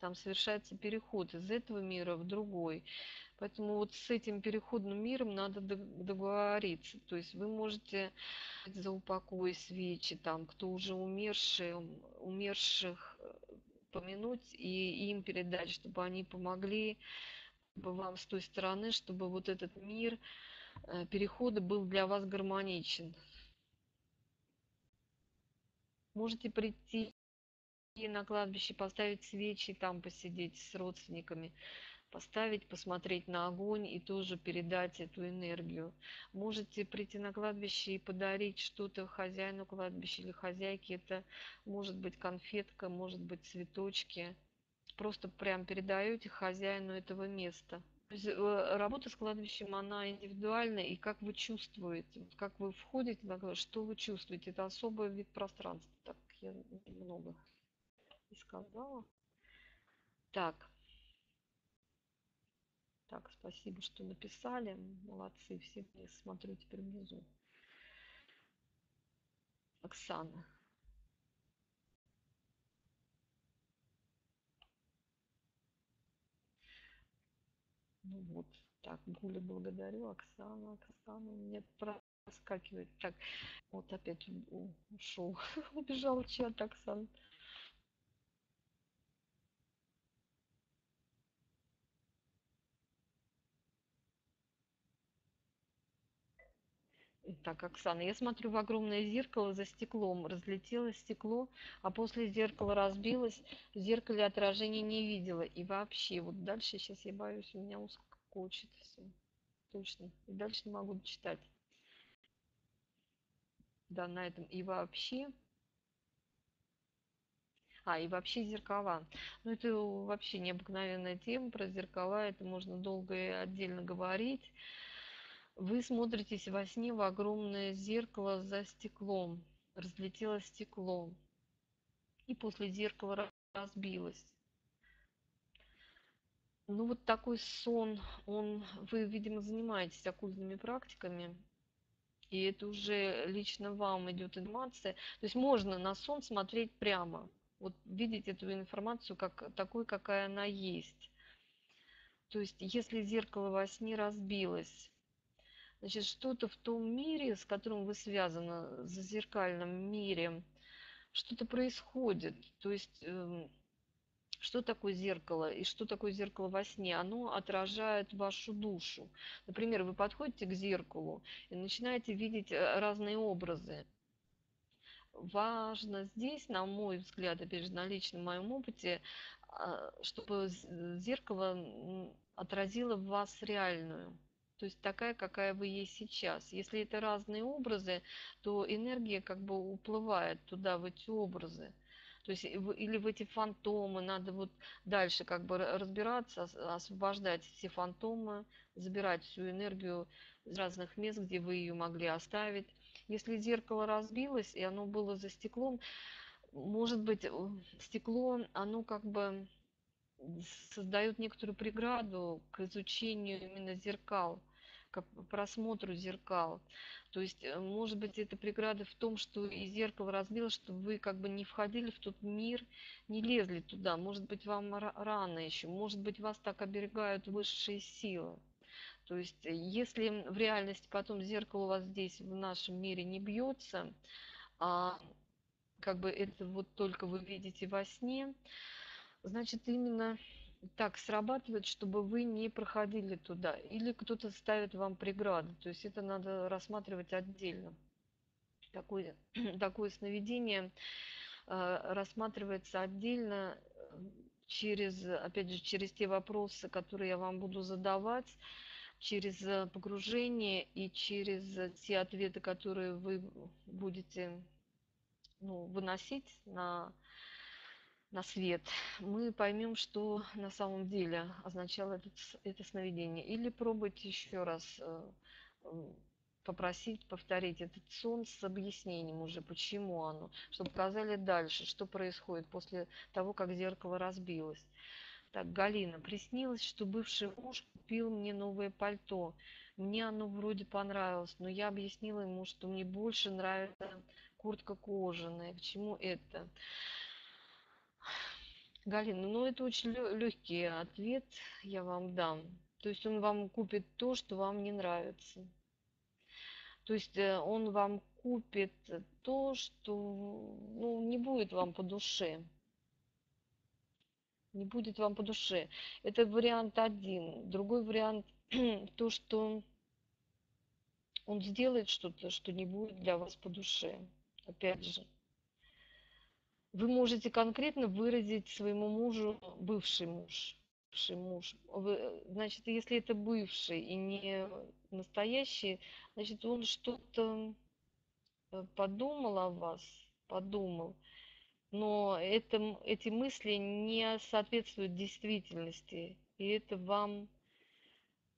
там совершается переход из этого мира в другой. Поэтому вот с этим переходным миром надо договориться. То есть вы можете за упокой свечи, там, кто уже умерший, умерших помянуть и им передать, чтобы они помогли вам с той стороны, чтобы вот этот мир перехода был для вас гармоничен. Можете прийти на кладбище, поставить свечи, там посидеть с родственниками, поставить, посмотреть на огонь и тоже передать эту энергию. Можете прийти на кладбище и подарить что-то хозяину кладбища или хозяйке. Это может быть конфетка, может быть цветочки. Просто прям передаете хозяину этого места. То есть работа с кладбищем, она индивидуальна, и как вы чувствуете, как вы входите на кладбище, что вы чувствуете. Это особый вид пространства, так как я немного и сказала. Так. Так, спасибо, что написали. Молодцы все, я смотрю теперь внизу. Оксана. Ну вот, так, Гуля, благодарю, Оксана, Оксана, мне проскакивает. Так, вот опять ушел, убежал чат, Оксан. Так, Оксана, я смотрю в огромное зеркало за стеклом, разлетелось стекло, а после зеркала разбилось, в зеркале отражения не видела. И вообще, вот дальше сейчас я боюсь, у меня ускочит все. Точно. И дальше не могу читать. Да, на этом. И вообще... А, и вообще зеркала. Ну, это вообще необыкновенная тема про зеркала, это можно долго и отдельно говорить. Вы смотритесь во сне в огромное зеркало за стеклом. Разлетелось стекло. И после зеркала разбилось. Ну вот такой сон, он, вы, видимо, занимаетесь оккультными практиками. И это уже лично вам идет информация. То есть можно на сон смотреть прямо. Вот видеть эту информацию как такой, какая она есть. То есть если зеркало во сне разбилось... Значит, что-то в том мире, с которым вы связаны, в зазеркальном мире, что-то происходит. То есть, э, что такое зеркало и что такое зеркало во сне? Оно отражает вашу душу. Например, вы подходите к зеркалу и начинаете видеть разные образы. Важно здесь, на мой взгляд, опять же, на личном моем опыте, э, чтобы зеркало отразило в вас реальную. То есть такая, какая вы есть сейчас. Если это разные образы, то энергия как бы уплывает туда, в эти образы. То есть или в эти фантомы. Надо вот дальше как бы разбираться, освобождать все фантомы, забирать всю энергию из разных мест, где вы ее могли оставить. Если зеркало разбилось, и оно было за стеклом, может быть, стекло, оно как бы... создают некоторую преграду к изучению именно зеркал, к просмотру зеркал. То есть, может быть, эта преграда в том, что и зеркало разбило, что вы как бы не входили в тот мир, не лезли туда. Может быть, вам рано еще, может быть, вас так оберегают высшие силы. То есть, если в реальности потом зеркало у вас здесь, в нашем мире, не бьется, а как бы это вот только вы видите во сне, значит, именно так срабатывает, чтобы вы не проходили туда. Или кто-то ставит вам преграду. То есть это надо рассматривать отдельно. Такое, такое сновидение э, рассматривается отдельно через, опять же, через те вопросы, которые я вам буду задавать, через погружение и через те ответы, которые вы будете, ну, выносить на... на свет, мы поймем, что на самом деле означало это, это сновидение. Или пробовать еще раз попросить повторить этот сон с объяснением уже, почему оно, чтобы показали дальше, что происходит после того, как зеркало разбилось. Так, Галина. Приснилось, что бывший муж купил мне новое пальто. Мне оно вроде понравилось, но я объяснила ему, что мне больше нравится куртка кожаная, к чему это? Галина, ну это очень легкий ответ я вам дам. То есть он вам купит то, что вам не нравится. То есть он вам купит то, что, ну, не будет вам по душе. Не будет вам по душе. Это вариант один. Другой вариант то, что он сделает что-то, что не будет для вас по душе. Опять же. Вы можете конкретно выразить своему мужу бывший муж. Бывший муж. Вы, значит, если это бывший и не настоящий, значит, он что-то подумал о вас, подумал, но это, эти мысли не соответствуют действительности, и это вам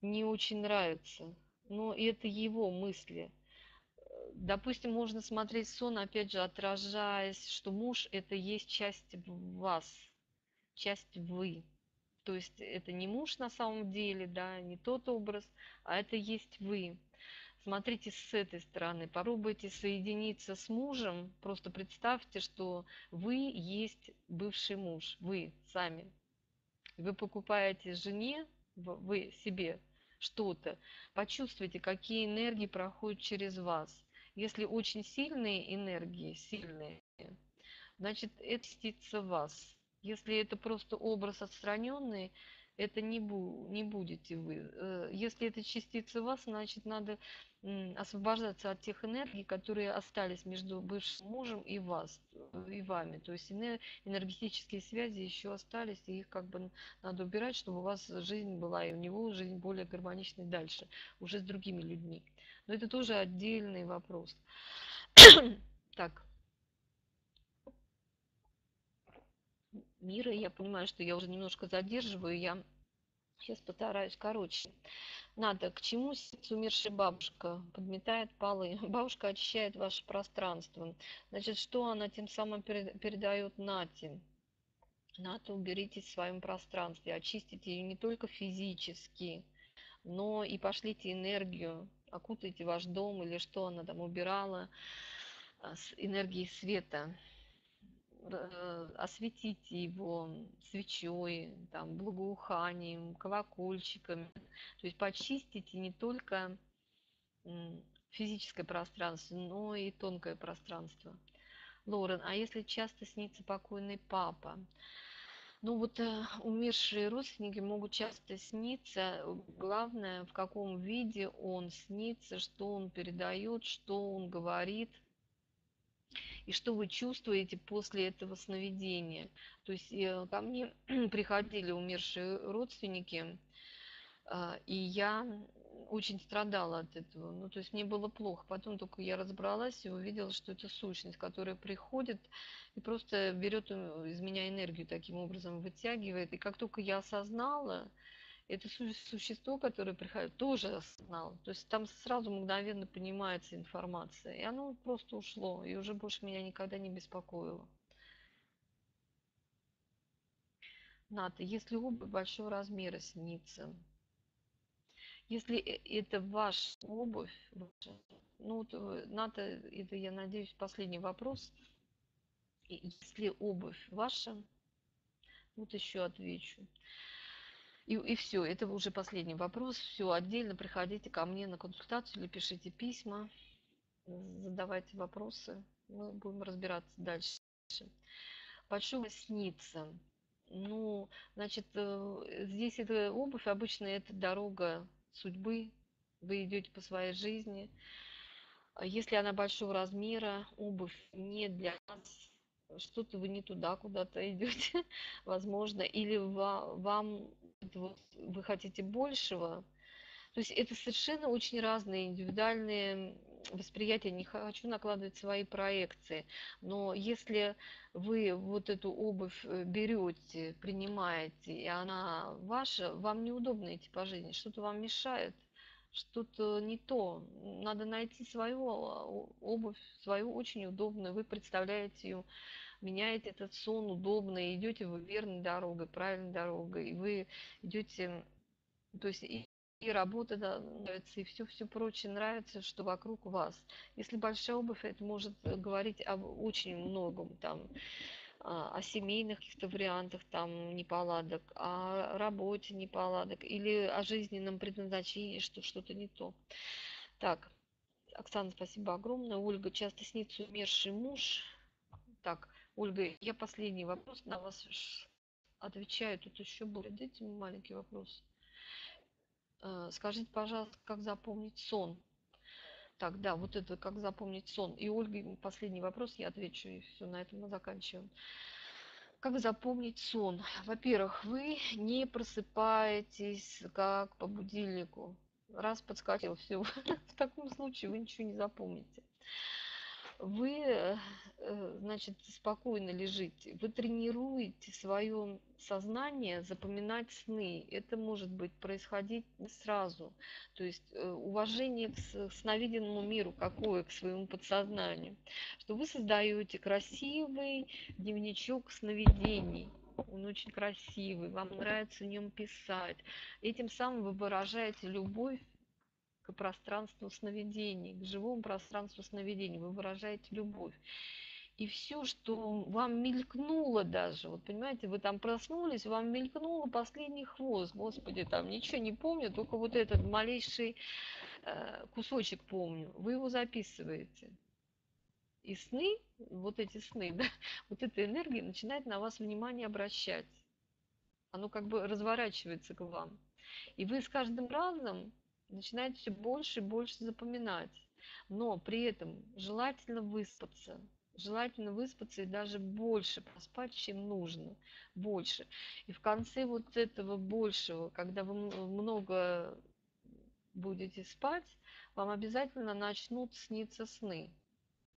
не очень нравится. Но это его мысли. Допустим, можно смотреть сон, опять же, отражаясь, что муж – это есть часть вас, часть вы. То есть это не муж на самом деле, да, не тот образ, а это есть вы. Смотрите с этой стороны, попробуйте соединиться с мужем, просто представьте, что вы есть бывший муж, вы сами. Вы покупаете жене, вы себе что-то, почувствуйте, какие энергии проходят через вас. Если очень сильные энергии, сильные, значит, это стится в вас. Если это просто образ отстраненный, это не, бу не будете вы. Если это частица вас, значит, надо освобождаться от тех энергий, которые остались между бывшим мужем и вас, и вами. То есть энергетические связи еще остались, и их как бы надо убирать, чтобы у вас жизнь была, и у него жизнь более гармоничной дальше, уже с другими людьми. Но это тоже отдельный вопрос. Так. Мира, я понимаю, что я уже немножко задерживаю, я сейчас постараюсь, короче. Надо, к чему сердце умершей бабушка подметает полы? Бабушка очищает ваше пространство. Значит, что она тем самым передает Нате? Ната, уберитесь в своем пространстве, очистите ее не только физически, но и пошлите энергию, окутайте ваш дом или что она там убирала с энергией света. Осветите его свечой, там, благоуханием, колокольчиками. То есть почистите не только физическое пространство, но и тонкое пространство. Лорен, а если часто снится покойный папа? Ну вот умершие родственники могут часто сниться. Главное, в каком виде он снится, что он передает, что он говорит. И что вы чувствуете после этого сновидения. То есть ко мне приходили умершие родственники, и я очень страдала от этого. Ну, то есть мне было плохо. Потом только я разобралась и увидела, что это сущность, которая приходит и просто берет из меня энергию, таким образом вытягивает. И как только я осознала, это существо, которое приходит, тоже осознало. То есть там сразу мгновенно понимается информация. И оно просто ушло, и уже больше меня никогда не беспокоило. Ната, если обувь большого размера снится, если это ваша обувь, ну, Ната, это, я надеюсь, последний вопрос. Если обувь ваша, вот еще отвечу. И, и все, это уже последний вопрос. Все, отдельно приходите ко мне на консультацию или пишите письма, задавайте вопросы. Мы будем разбираться дальше. Большого снится. Ну, значит, здесь это обувь, обычно это дорога судьбы. Вы идете по своей жизни. Если она большого размера, обувь не для нас. Что-то вы не туда куда-то идете, возможно, или вам вы хотите большего. То есть это совершенно очень разные индивидуальные восприятия. Не хочу накладывать свои проекции, но если вы вот эту обувь берете, принимаете, и она ваша, вам неудобно идти по жизни, что-то вам мешает. Что-то не то. Надо найти свою обувь, свою очень удобную. Вы представляете ее, меняете этот сон удобно, и идете вы верной дорогой, правильной дорогой. И вы идете, то есть и работа нравится, и все-все прочее нравится, что вокруг вас. Если большая обувь, это может говорить об очень многом, там, о семейных каких-то вариантах, там, неполадок, о работе неполадок, или о жизненном предназначении, что что-то не то. Так, Оксана, спасибо огромное. Ольга, часто снится умерший муж. Так, Ольга, я последний вопрос на вас отвечаю. Тут еще будет, дайте мне маленький вопрос. Скажите, пожалуйста, как запомнить сон? Так, да, вот это как запомнить сон. И Ольге последний вопрос я отвечу, и все, на этом мы заканчиваем. Как запомнить сон? Во-первых, вы не просыпаетесь как по будильнику. Раз подскочил, все, в таком случае вы ничего не запомните. Вы, значит, спокойно лежите. Вы тренируете свое сознание запоминать сны. Это может быть происходить не сразу. То есть уважение к сновиденному миру, какое к своему подсознанию. Что вы создаете красивый дневничок сновидений. Он очень красивый, вам нравится в нем писать. И тем самым вы выражаете любовь к пространству сновидений, к живому пространству сновидений. Вы выражаете любовь. И все, что вам мелькнуло даже, вот понимаете, вы там проснулись, вам мелькнуло последний хвост. Господи, там ничего не помню, только вот этот малейший кусочек помню. Вы его записываете. И сны, вот эти сны, да, вот эта энергия начинает на вас внимание обращать. Оно как бы разворачивается к вам. И вы с каждым разом начинаете все больше и больше запоминать. Но при этом желательно выспаться. Желательно выспаться и даже больше поспать, чем нужно. Больше. И в конце вот этого большего, когда вы много будете спать, вам обязательно начнут сниться сны.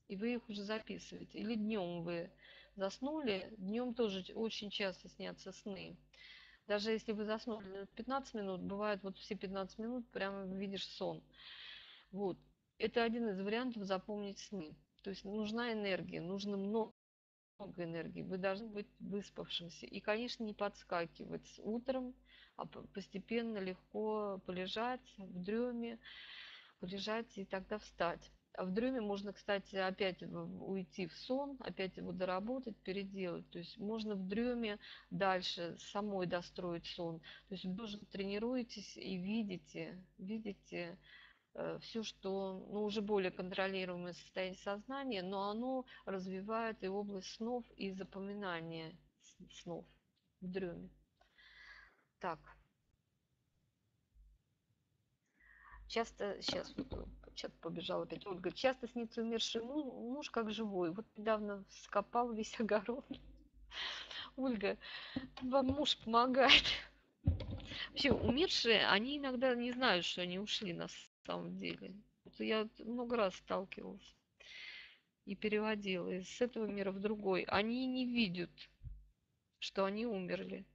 И вы их уже записываете. Или днем вы заснули, днем тоже очень часто снятся сны. Даже если вы заснули на пятнадцать минут, бывает вот все пятнадцать минут прямо видишь сон. Вот. Это один из вариантов запомнить сны. То есть нужна энергия, нужно много энергии. Вы должны быть выспавшимся. И, конечно, не подскакивать утром, а постепенно легко полежать в дреме, полежать и тогда встать. А в дреме можно, кстати, опять уйти в сон, опять его доработать, переделать. То есть можно в дреме дальше самой достроить сон. То есть вы тоже тренируетесь и видите, видите все, что, ну, уже более контролируемое состояние сознания, но оно развивает и область снов, и запоминание снов в дреме. Так. Часто, сейчас вот сейчас побежала опять Ольга, часто снится умерший муж как живой. Вот недавно скопал весь огород. Ольга, вам муж помогает. Вообще, умершие, они иногда не знают, что они ушли на самом деле. Я много раз сталкивалась и переводила из этого мира в другой. Они не видят, что они умерли.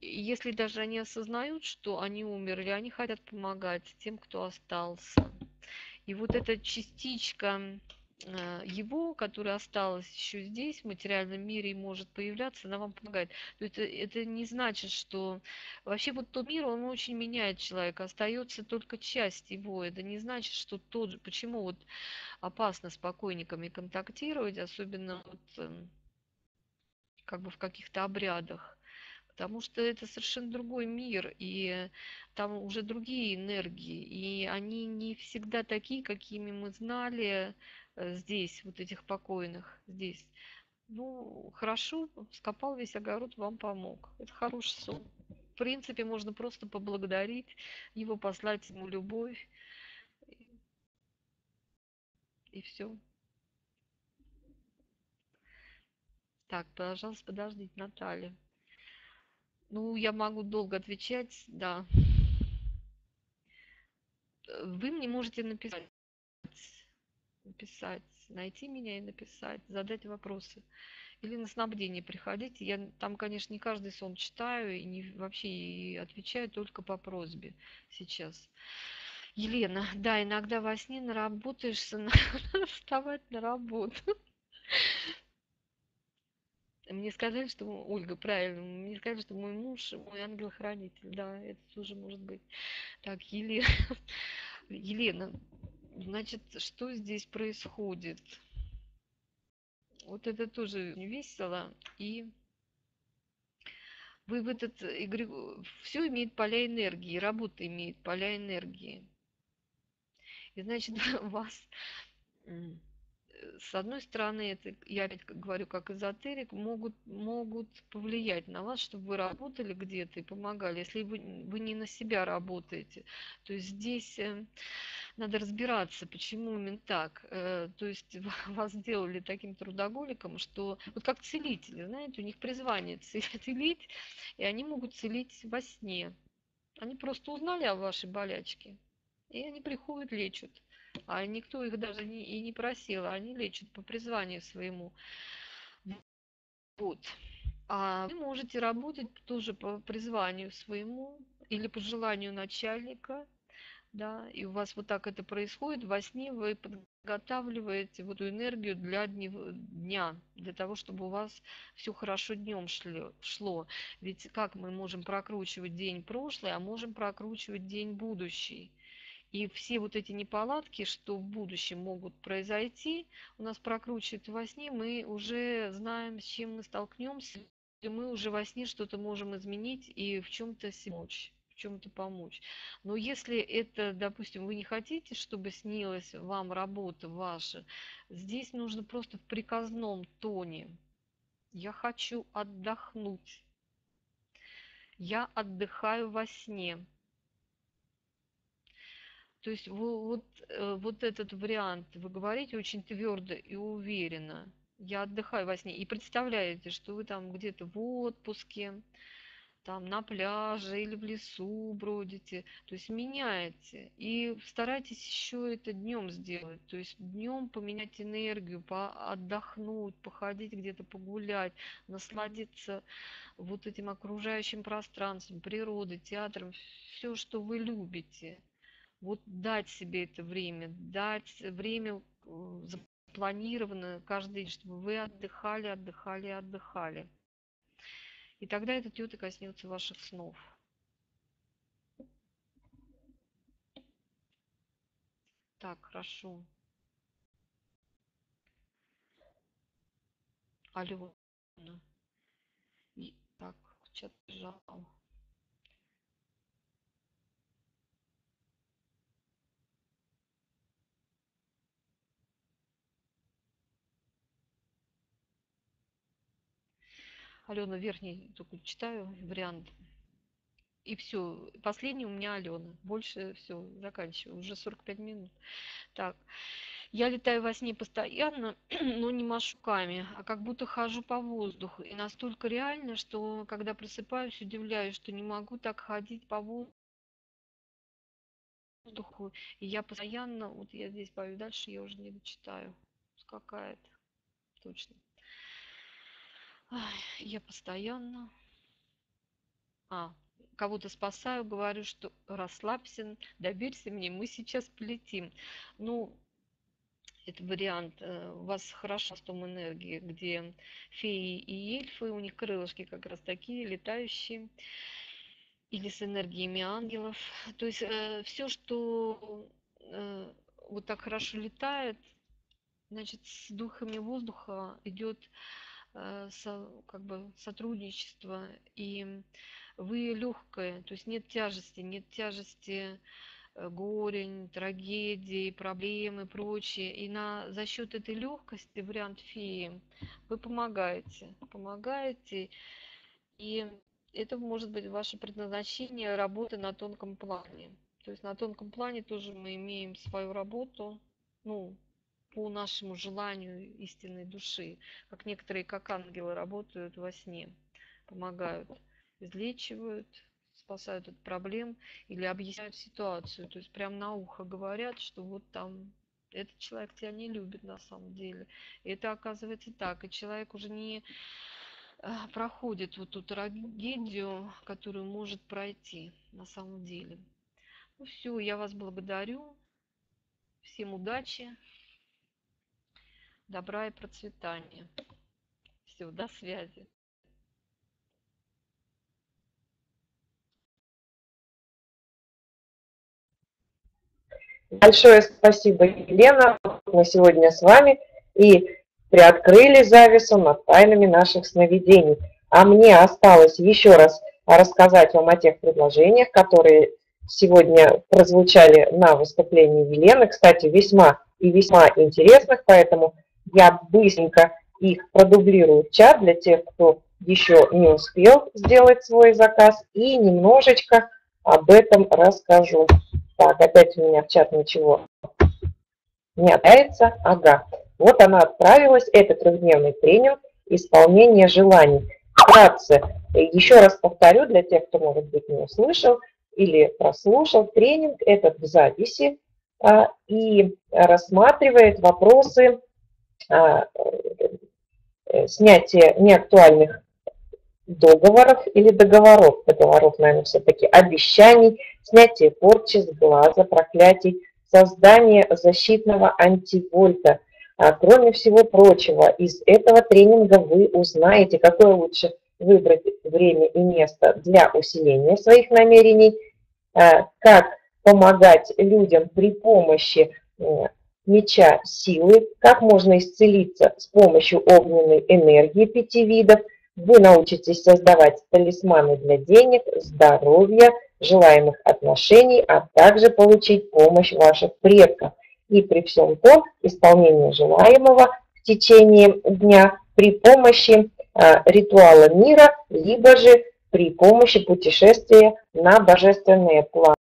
Если даже они осознают, что они умерли, они хотят помогать тем, кто остался. И вот эта частичка его, которая осталась еще здесь, в материальном мире, и может появляться, она вам помогает. Это, это не значит, что... Вообще вот тот мир, он очень меняет человека, остается только часть его. Это не значит, что тот... Почему вот опасно с покойниками контактировать, особенно вот, как бы в каких-то обрядах. Потому что это совершенно другой мир, и там уже другие энергии, и они не всегда такие, какими мы знали здесь, вот этих покойных здесь. Ну, хорошо, скопал весь огород, вам помог. Это хороший сон. В принципе, можно просто поблагодарить его, послать ему любовь, и все. Так, пожалуйста, подождите, Наталья. Ну, я могу долго отвечать, да. Вы мне можете написать, написать, найти меня и написать, задать вопросы. Или на снабдение приходите. Я там, конечно, не каждый сон читаю, и не, вообще и отвечаю только по просьбе сейчас. Елена, да, иногда во сне наработаешься, надо вставать на работу. Мне сказали, что... Ольга, правильно. Мне сказали, что мой муж, мой ангел-хранитель. Да, это тоже может быть. Так, Елена. Елена, значит, что здесь происходит? Вот это тоже весело. И вы в этот... Все имеет поля энергии. Работа имеет поля энергии. И, значит, вас... С одной стороны, это, я опять говорю, как эзотерик, могут, могут повлиять на вас, чтобы вы работали где-то и помогали. Если вы, вы не на себя работаете, то есть здесь надо разбираться, почему именно так. То есть вас сделали таким трудоголиком, что вот как целители, знаете, у них призвание целить, и они могут целить во сне. Они просто узнали о вашей болячке, и они приходят, лечат. А никто их даже не, и не просил, они лечат по призванию своему. Вот. А вы можете работать тоже по призванию своему или по желанию начальника. Да, и у вас вот так это происходит. Во сне вы подготавливаете вот эту энергию для дня, для того, чтобы у вас все хорошо днем шло. Ведь как мы можем прокручивать день прошлый, а можем прокручивать день будущий. И все вот эти неполадки, что в будущем могут произойти, у нас прокручивают во сне, мы уже знаем, с чем мы столкнемся, и мы уже во сне что-то можем изменить и в чем-то помочь, в чем-то помочь. Но если это, допустим, вы не хотите, чтобы снилась вам работа ваша, здесь нужно просто в приказном тоне. Я хочу отдохнуть. Я отдыхаю во сне. То есть вот, вот этот вариант вы говорите очень твердо и уверенно. Я отдыхаю во сне. И представляете, что вы там где-то в отпуске, там на пляже или в лесу бродите. То есть меняете. И старайтесь еще это днем сделать. То есть днем поменять энергию, поотдохнуть, походить где-то погулять, насладиться вот этим окружающим пространством, природой, театром. Все, что вы любите. Вот дать себе это время, дать время запланированное каждый день, чтобы вы отдыхали, отдыхали, отдыхали. И тогда эта тётя коснется ваших снов. Так, хорошо. Алена. И так, чат бежал. Алена, верхний только читаю вариант. И все. Последний у меня Алена. Больше все, заканчиваю. Уже сорок пять минут. Так. Я летаю во сне постоянно, но не машуками, а как будто хожу по воздуху. И настолько реально, что когда просыпаюсь, удивляюсь, что не могу так ходить по воздуху. И я постоянно... Вот я здесь пою дальше, я уже не дочитаю. Какая-то. Точно. Я постоянно а, кого-то спасаю, говорю, что расслабься, доверься мне, мы сейчас полетим. Ну, это вариант. У вас хорошо с том энергии, где феи и эльфы, у них крылышки как раз такие, летающие, или с энергиями ангелов. То есть э, все, что э, вот так хорошо летает, значит, с духами воздуха идет... Со, как бы сотрудничество, и вы легкое, то есть нет тяжести, нет тяжести горя, трагедии, проблемы и прочее. И на, за счет этой легкости, вариант феи, вы помогаете, помогаете, и это может быть ваше предназначение работы на тонком плане. То есть на тонком плане тоже мы имеем свою работу, ну, по нашему желанию истинной души, как некоторые, как ангелы, работают во сне, помогают, излечивают, спасают от проблем или объясняют ситуацию, то есть прям на ухо говорят, что вот там этот человек тебя не любит на самом деле, и это оказывается так, и человек уже не проходит вот ту трагедию, которую может пройти на самом деле. Ну все, я вас благодарю, всем удачи. Добра и процветания. Все, до связи. Большое спасибо, Елена. Мы сегодня с вами и приоткрыли завесу над тайнами наших сновидений. А мне осталось еще раз рассказать вам о тех предложениях, которые сегодня прозвучали на выступлении Елены. Кстати, весьма и весьма интересных, поэтому я быстренько их продублирую в чат для тех, кто еще не успел сделать свой заказ, и немножечко об этом расскажу. Так, опять у меня в чат ничего не отправится. Ага. Вот она отправилась. Это трехдневный тренинг «Исполнение желаний». Вкратце, еще раз повторю для тех, кто, может быть, не услышал или прослушал. Тренинг этот в записи а, и рассматривает вопросы а, снятия неактуальных договоров или договоров, договоров, наверное, все-таки обещаний, снятие порчи с глаза, проклятий, создание защитного антивольта. А, кроме всего прочего, из этого тренинга вы узнаете, какое лучше выбрать время и место для усиления своих намерений, а, как помогать людям при помощи а, меча силы, как можно исцелиться с помощью огненной энергии пяти видов. Вы научитесь создавать талисманы для денег, здоровья, желаемых отношений, а также получить помощь ваших предков. И при всем том, исполнение желаемого в течение дня при помощи а, ритуала мира, либо же при помощи путешествия на божественные планы.